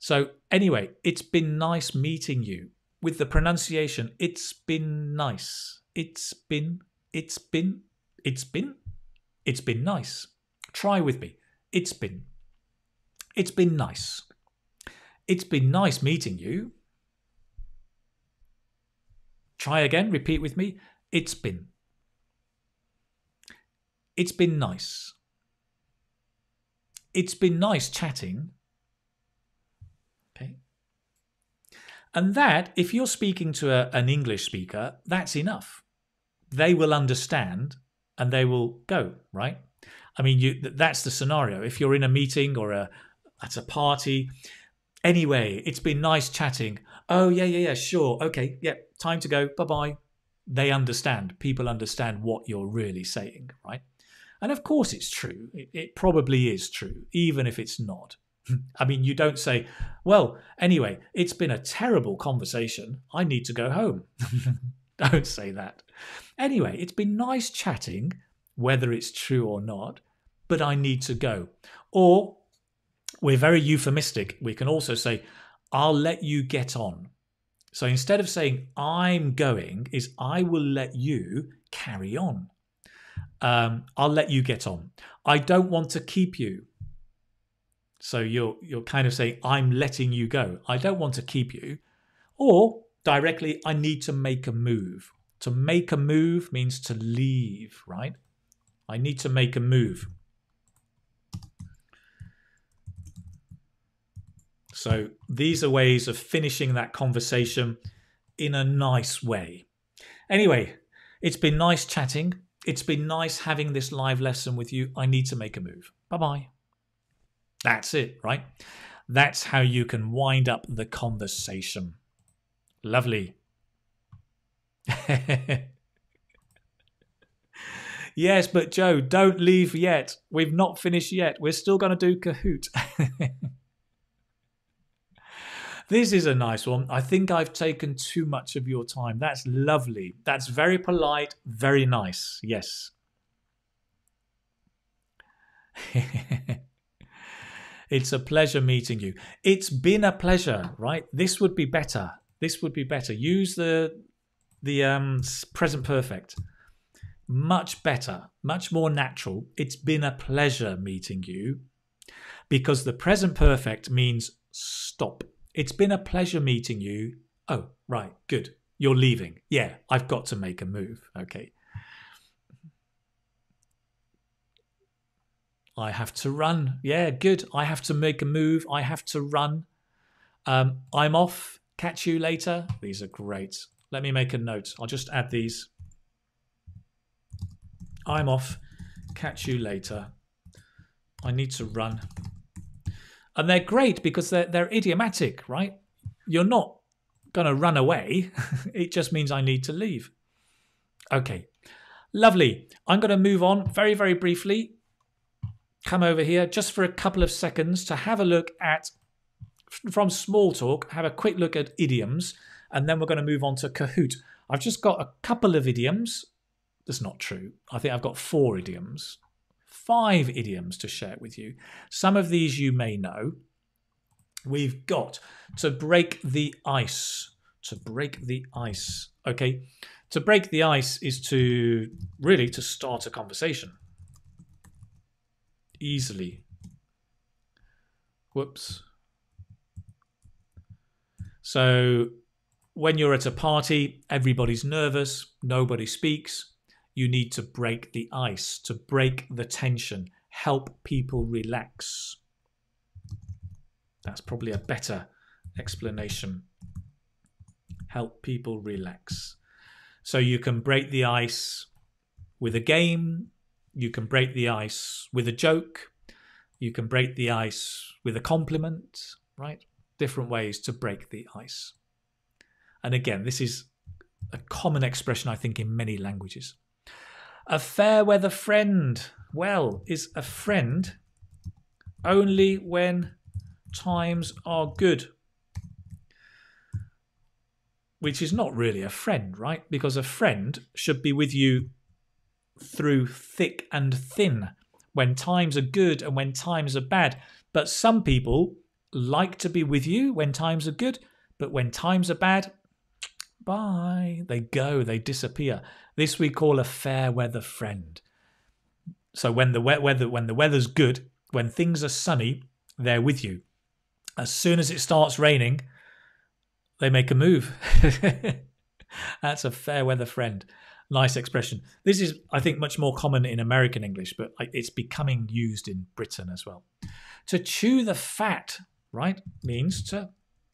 So anyway, it's been nice meeting you. With the pronunciation, it's been nice. It's been, it's been, it's been, it's been nice. Try with me. It's been. It's been nice. It's been nice meeting you. Try again. Repeat with me. It's been. It's been nice. It's been nice chatting. Okay. And that, if you're speaking to a, an English speaker, that's enough. They will understand and they will go, right? I mean, you, that's the scenario. If you're in a meeting or a, at a party, anyway, it's been nice chatting. Oh, yeah, yeah, yeah, sure. Okay, yeah, time to go. Bye-bye. They understand. People understand what you're really saying, right? And of course it's true. It, it probably is true, even if it's not. I mean, you don't say, well, anyway, it's been a terrible conversation. I need to go home. Don't say that. Anyway, it's been nice chatting, whether it's true or not, but I need to go. Or we're very euphemistic. We can also say, I'll let you get on. So instead of saying I'm going is I will let you carry on. Um, I'll let you get on. I don't want to keep you. So you're, you're kind of saying I'm letting you go. I don't want to keep you. Or directly, I need to make a move. To make a move means to leave, right? I need to make a move. So these are ways of finishing that conversation in a nice way. Anyway, it's been nice chatting. It's been nice having this live lesson with you. I need to make a move. Bye-bye. That's it, right? That's how you can wind up the conversation. Lovely. Yes, but Joe, don't leave yet. We've not finished yet. We're still going to do Kahoot. This is a nice one. I think I've taken too much of your time. That's lovely. That's very polite, very nice. Yes. It's a pleasure meeting you. It's been a pleasure, right? This would be better. This would be better. Use the the um, present perfect. Much better, much more natural. It's been a pleasure meeting you because the present perfect means stop. It's been a pleasure meeting you. Oh, right, good. You're leaving. Yeah, I've got to make a move. Okay. I have to run. Yeah, good. I have to make a move. I have to run. Um, I'm off. Catch you later. These are great. Let me make a note. I'll just add these. I'm off, catch you later, I need to run. And they're great because they're, they're idiomatic, right? You're not going to run away. It just means I need to leave. Okay, lovely. I'm going to move on very, very briefly. Come over here just for a couple of seconds to have a look at, from small talk, have a quick look at idioms, and then we're going to move on to Kahoot. I've just got a couple of idioms. That's not true. I think I've got four idioms, five idioms to share with you. Some of these you may know. We've got to break the ice, to break the ice, okay? To break the ice is to really to start a conversation easily. Whoops. So when you're at a party, everybody's nervous, nobody speaks. You need to break the ice, to break the tension, help people relax. That's probably a better explanation. Help people relax. So you can break the ice with a game. You can break the ice with a joke. You can break the ice with a compliment, right? Different ways to break the ice. And again, this is a common expression, I think, in many languages. A fair weather friend, well, is a friend only when times are good. Which is not really a friend, right? Because a friend should be with you through thick and thin, when times are good and when times are bad. But some people like to be with you when times are good, but when times are bad, bye. They go, they disappear. This we call a fair weather friend. So when the wet weather, when the weather's good, when things are sunny, they're with you. As soon as it starts raining, they make a move. That's a fair weather friend. Nice expression. This is, I think, much more common in American English, but it's becoming used in Britain as well. To chew the fat, right, means to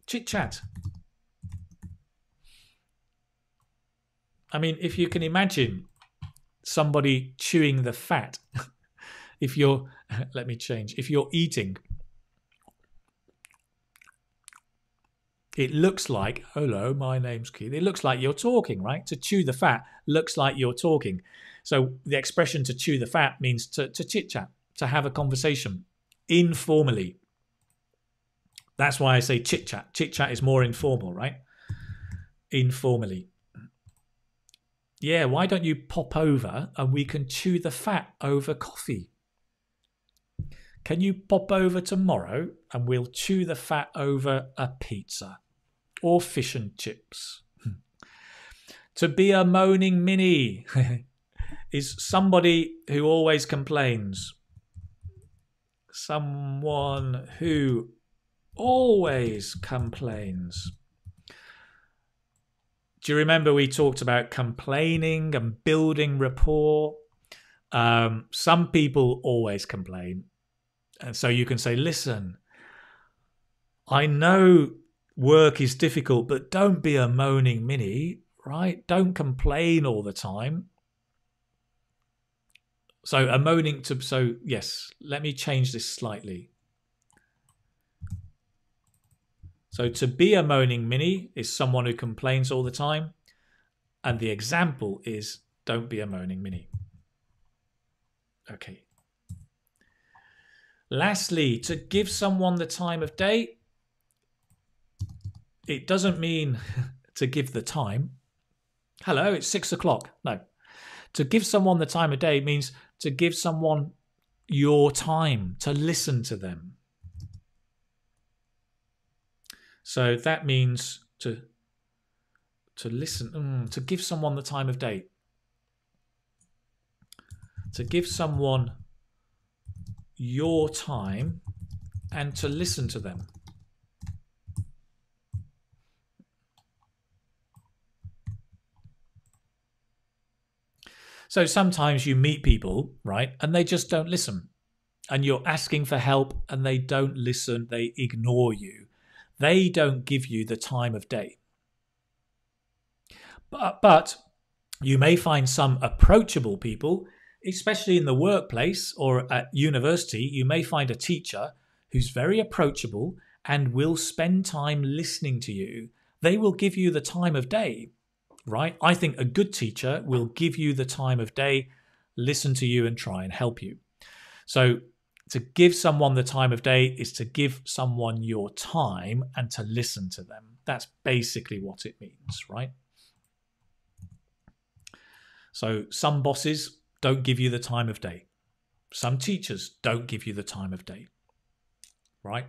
chit-chat. I mean, if you can imagine somebody chewing the fat, if you're, let me change, if you're eating, it looks like, hello, my name's Keith. It looks like you're talking, right? To chew the fat looks like you're talking. So the expression to chew the fat means to, to chit-chat, to have a conversation informally. That's why I say chit-chat. Chit-chat is more informal, right? Informally. Yeah, why don't you pop over and we can chew the fat over coffee? Can you pop over tomorrow and we'll chew the fat over a pizza? Or fish and chips. To be a moaning mini is somebody who always complains. Someone who always complains. Do you remember we talked about complaining and building rapport? Um, some people always complain. And so you can say, listen, I know work is difficult, but don't be a moaning mini, right? Don't complain all the time. So a moaning to, so yes, let me change this slightly. So to be a moaning mini is someone who complains all the time. And the example is don't be a moaning mini. Okay. Lastly, to give someone the time of day, it doesn't mean to give the time. Hello, it's six o'clock. No. To give someone the time of day means to give someone your time, to listen to them. So that means to, to listen, mm, to give someone the time of day. To give someone your time and to listen to them. So sometimes you meet people, right, and they just don't listen. And you're asking for help and they don't listen, they ignore you. They don't give you the time of day. But, but you may find some approachable people, especially in the workplace or at university, you may find a teacher who's very approachable and will spend time listening to you. They will give you the time of day, right? I think a good teacher will give you the time of day, listen to you and try and help you. So to give someone the time of day is to give someone your time and to listen to them. That's basically what it means, right? So some bosses don't give you the time of day. Some teachers don't give you the time of day, right?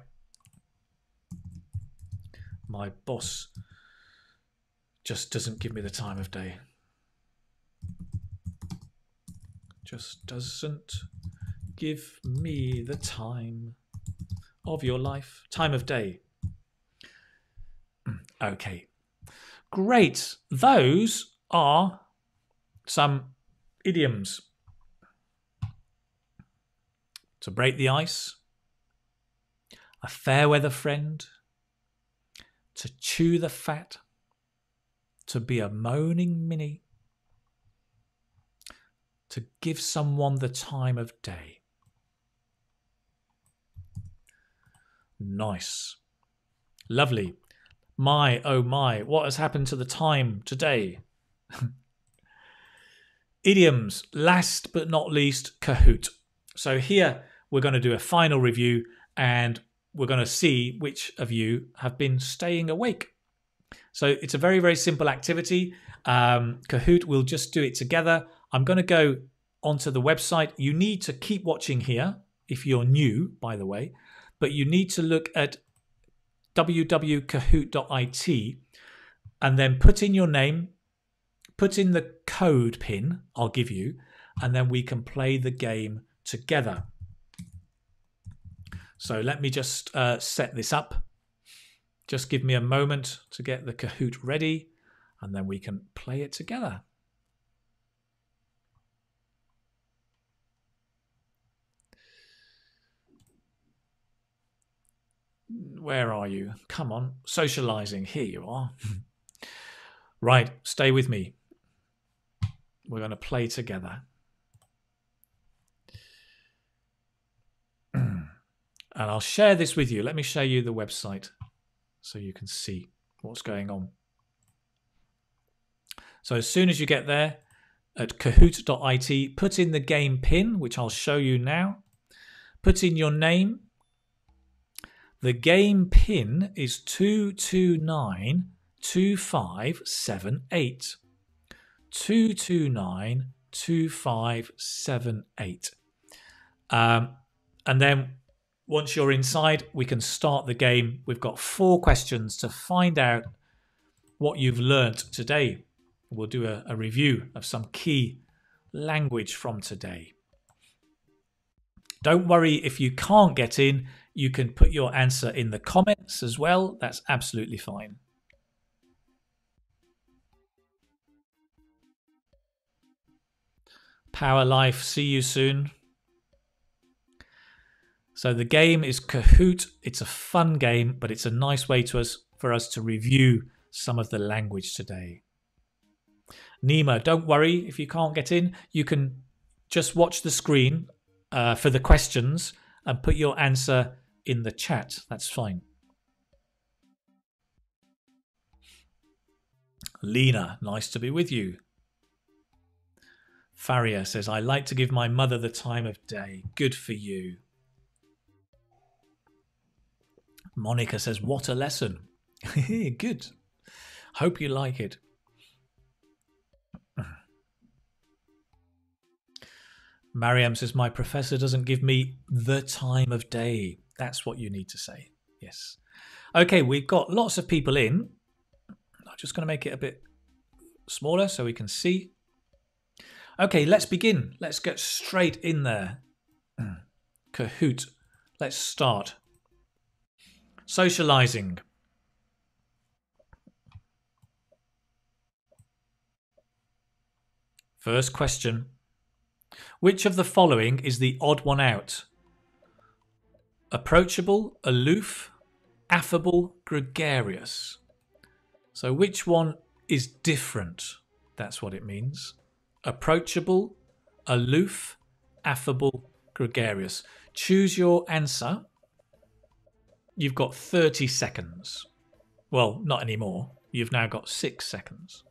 My boss just doesn't give me the time of day. Just doesn't give me the time of your life. Time of day. Okay, great. Those are some idioms. To break the ice, a fair weather friend, to chew the fat, to be a moaning ninny, to give someone the time of day. Nice. Lovely. My, oh my, what has happened to the time today? Idioms. Last but not least, Kahoot. So here we're going to do a final review and we're going to see which of you have been staying awake. So it's a very, very simple activity. Um, Kahoot, we'll just do it together. I'm going to go onto the website. You need to keep watching here if you're new, by the way, but you need to look at w w w dot kahoot dot i t and then put in your name, put in the code pin I'll give you, and then we can play the game together. So let me just uh, set this up. Just give me a moment to get the Kahoot ready and then we can play it together. Where are you? Come on, socializing. Here you are. Right, stay with me. We're going to play together. And I'll share this with you. Let me show you the website so you can see what's going on. So as soon as you get there at kahoot dot i t, put in the game pin, which I'll show you now. Put in your name. The game pin is two two nine two five seven eight. two two nine two five seven eight. Um, and then once you're inside, we can start the game. We've got four questions to find out what you've learnt today. We'll do a, a review of some key language from today. Don't worry if you can't get in. You can put your answer in the comments as well. That's absolutely fine. Power life, see you soon. So the game is Kahoot. It's a fun game, but it's a nice way to us, for us to review some of the language today. Nima, don't worry if you can't get in. You can just watch the screen uh, for the questions and put your answer in the chat. That's fine. Lena, nice to be with you. Faria says, I like to give my mother the time of day. Good for you. Monica says, what a lesson. Good. Hope you like it. Mariam says, my professor doesn't give me the time of day. That's what you need to say. Yes. Okay, we've got lots of people in. I'm just going to make it a bit smaller so we can see. Okay, let's begin. Let's get straight in there. Kahoot. Let's start. Socializing. First question. Which of the following is the odd one out? Approachable, aloof, affable, gregarious. So which one is different? That's what it means. Approachable, aloof, affable, gregarious. Choose your answer. You've got thirty seconds. Well, not anymore. You've now got six seconds.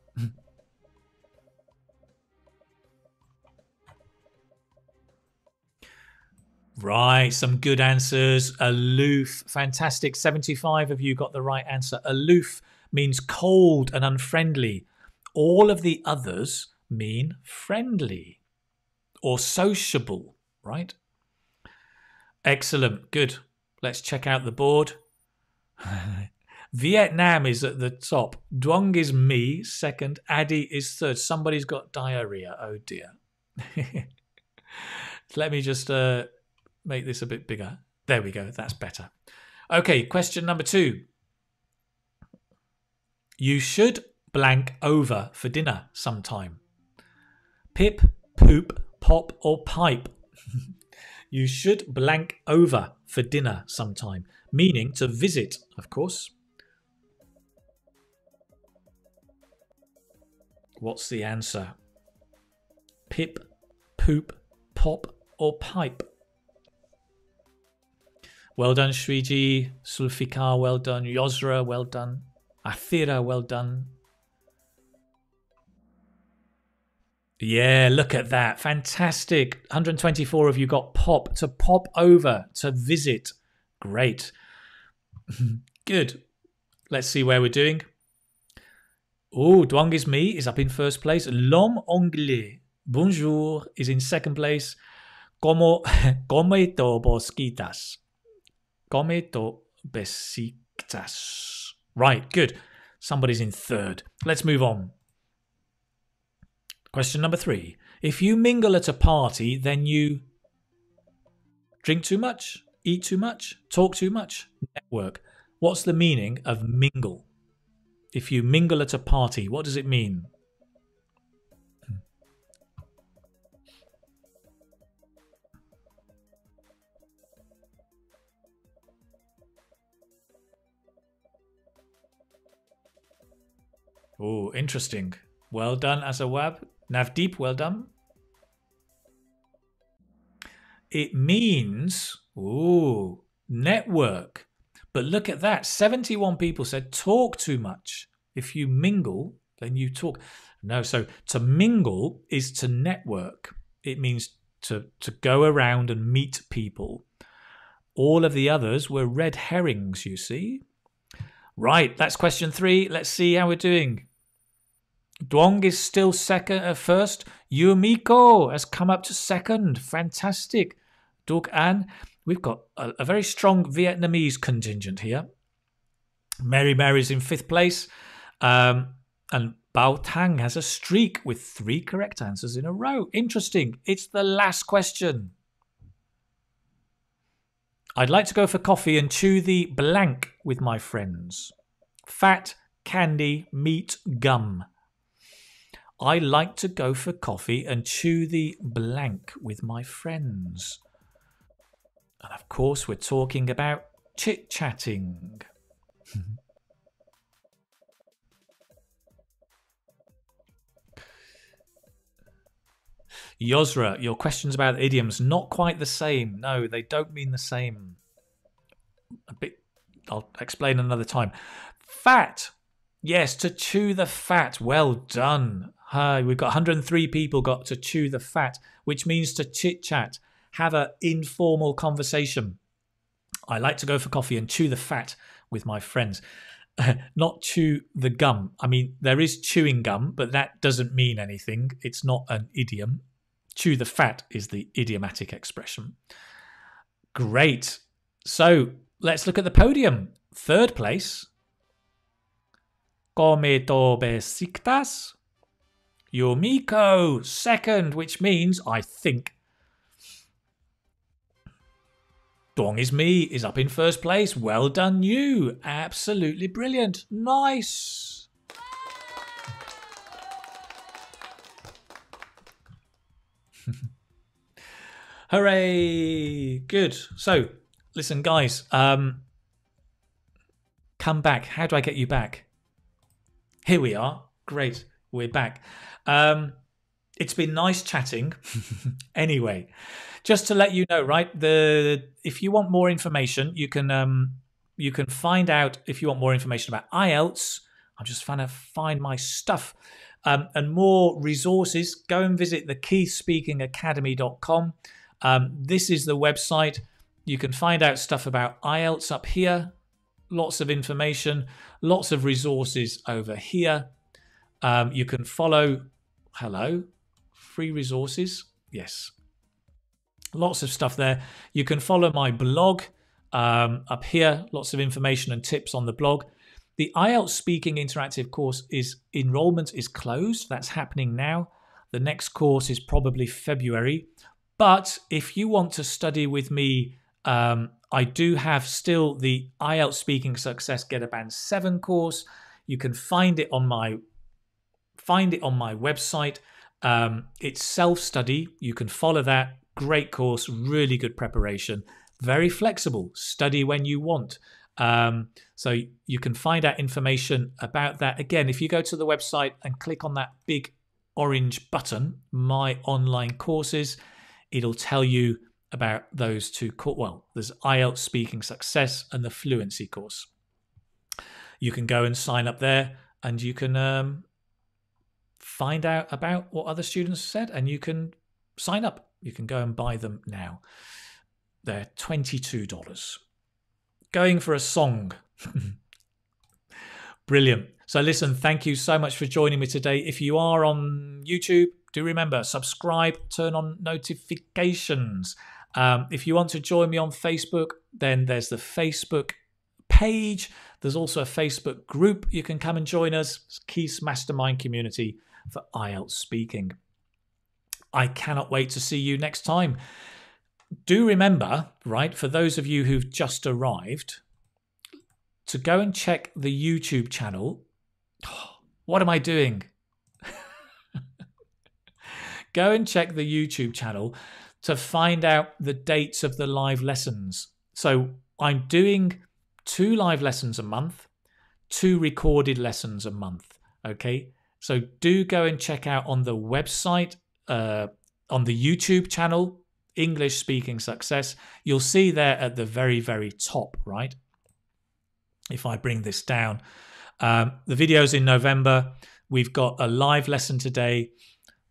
Right, some good answers. Aloof, fantastic. seventy-five of you got the right answer. Aloof means cold and unfriendly. All of the others mean friendly or sociable, right? Excellent, good. Let's check out the board. Vietnam is at the top. Duong is me, second. Addy is third. Somebody's got diarrhea. Oh, dear. Let me just... Uh, Make this a bit bigger. There we go. That's better. Okay, question number two. You should blank over for dinner sometime. Pip, poop, pop or pipe. You should blank over for dinner sometime. Meaning to visit, of course. What's the answer? Pip, poop, pop or pipe? Well done, Shriji. Sulfikar, well done. Yozra, well done. Athira, well done. Yeah, look at that. Fantastic. one hundred twenty-four of you got pop. To pop over, to visit. Great. Good. Let's see where we're doing. Oh, Dwangizmi is up in first place. L'homme anglais, bonjour, is in second place. Como, come to bosquitas. Come to besitas. Right, good. Somebody's in third. Let's move on. Question number three. If you mingle at a party, then you drink too much, eat too much, talk too much, network. What's the meaning of mingle? If you mingle at a party, what does it mean? Oh, interesting. Well done, Azawab. Navdeep, well done. It means, ooh, network. But look at that. seventy-one people said talk too much. If you mingle, then you talk. No, so to mingle is to network. It means to, to go around and meet people. All of the others were red herrings, you see. Right, that's question three. Let's see how we're doing. Duong is still second at uh, first. Yumiko has come up to second. Fantastic. Duc An. We've got a, a very strong Vietnamese contingent here. Mary Mary's in fifth place. Um, and Bao Tang has a streak with three correct answers in a row. Interesting. It's the last question. I'd like to go for coffee and chew the blank with my friends. Fat, candy, meat, gum. I like to go for coffee and chew the blank with my friends. And of course, we're talking about chit-chatting. Yozra, your questions about idioms, not quite the same. No, they don't mean the same. A bit, I'll explain another time. Fat. Yes, to chew the fat. Well done. Hi, we've got one hundred three people got to chew the fat, which means to chit-chat, have an informal conversation. I like to go for coffee and chew the fat with my friends. Not chew the gum. I mean, there is chewing gum, but that doesn't mean anything. It's not an idiom. Chew the fat is the idiomatic expression. Great. So let's look at the podium. Third place. Come to besitas. Yumiko, second, which means I think. Dong is me is up in first place. Well done, you. Absolutely brilliant. Nice. Hooray! Good. So, listen, guys. Um, come back. How do I get you back? Here we are. Great. We're back. Um, it's been nice chatting. Anyway, just to let you know, right? The if you want more information, you can um, you can find out if you want more information about I E L T S. I'm just trying to find my stuff. Um, and more resources, go and visit the keith speaking academy dot com. Um, this is the website. You can find out stuff about I E L T S up here. Lots of information, lots of resources over here. Um, you can follow, hello, free resources. Yes, lots of stuff there. You can follow my blog um, up here. Lots of information and tips on the blog. The I E L T S Speaking Interactive course is enrollment is closed. That's happening now. The next course is probably February. But if you want to study with me, um, I do have still the I E L T S Speaking Success Get a Band seven course. You can find it on my find it on my website. Um, it's self-study. You can follow that. Great course, really good preparation, very flexible. Study when you want. Um, so you can find out information about that. Again, if you go to the website and click on that big orange button, My Online Courses, it'll tell you about those two. Well, there's I E L T S Speaking Success and the Fluency course. You can go and sign up there, and you can um, find out about what other students said, and you can sign up. You can go and buy them now. They're twenty-two dollars. Going for a song. Brilliant. So listen, thank you so much for joining me today. If you are on YouTube, do remember, subscribe, turn on notifications. Um, if you want to join me on Facebook, then there's the Facebook page. There's also a Facebook group. You can come and join us. It's Keith's Mastermind Community for I E L T S Speaking. I cannot wait to see you next time. Do remember, right, for those of you who've just arrived, to go and check the YouTube channel. What am I doing? Go and check the YouTube channel to find out the dates of the live lessons. So I'm doing two live lessons a month, two recorded lessons a month, okay? So do go and check out on the website, uh, on the YouTube channel, English Speaking Success. You'll see there at the very, very top, right? If I bring this down, um, the video's in November. We've got a live lesson today.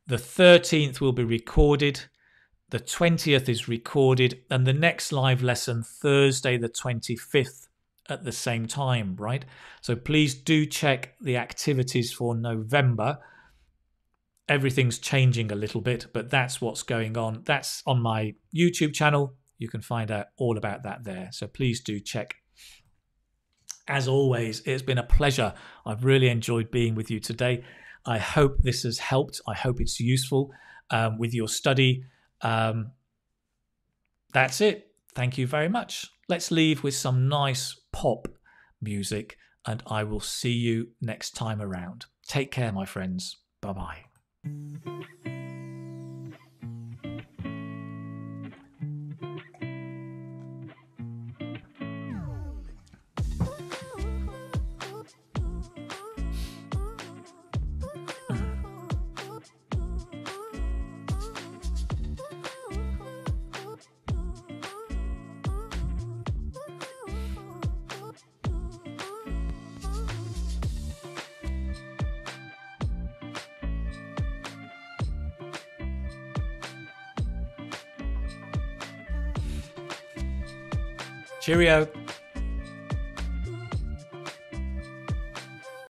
The thirteenth will be recorded. The twentieth is recorded. And the next live lesson, Thursday the twenty-fifth at the same time, right? So please do check the activities for November. Everything's changing a little bit, but that's what's going on. That's on my YouTube channel. You can find out all about that there. So please do check. As always, it's been a pleasure. I've really enjoyed being with you today. I hope this has helped. I hope it's useful um, with your study. Um, that's it. Thank you very much. Let's leave with some nice pop music, and I will see you next time around. Take care, my friends. Bye-bye. Cheerio.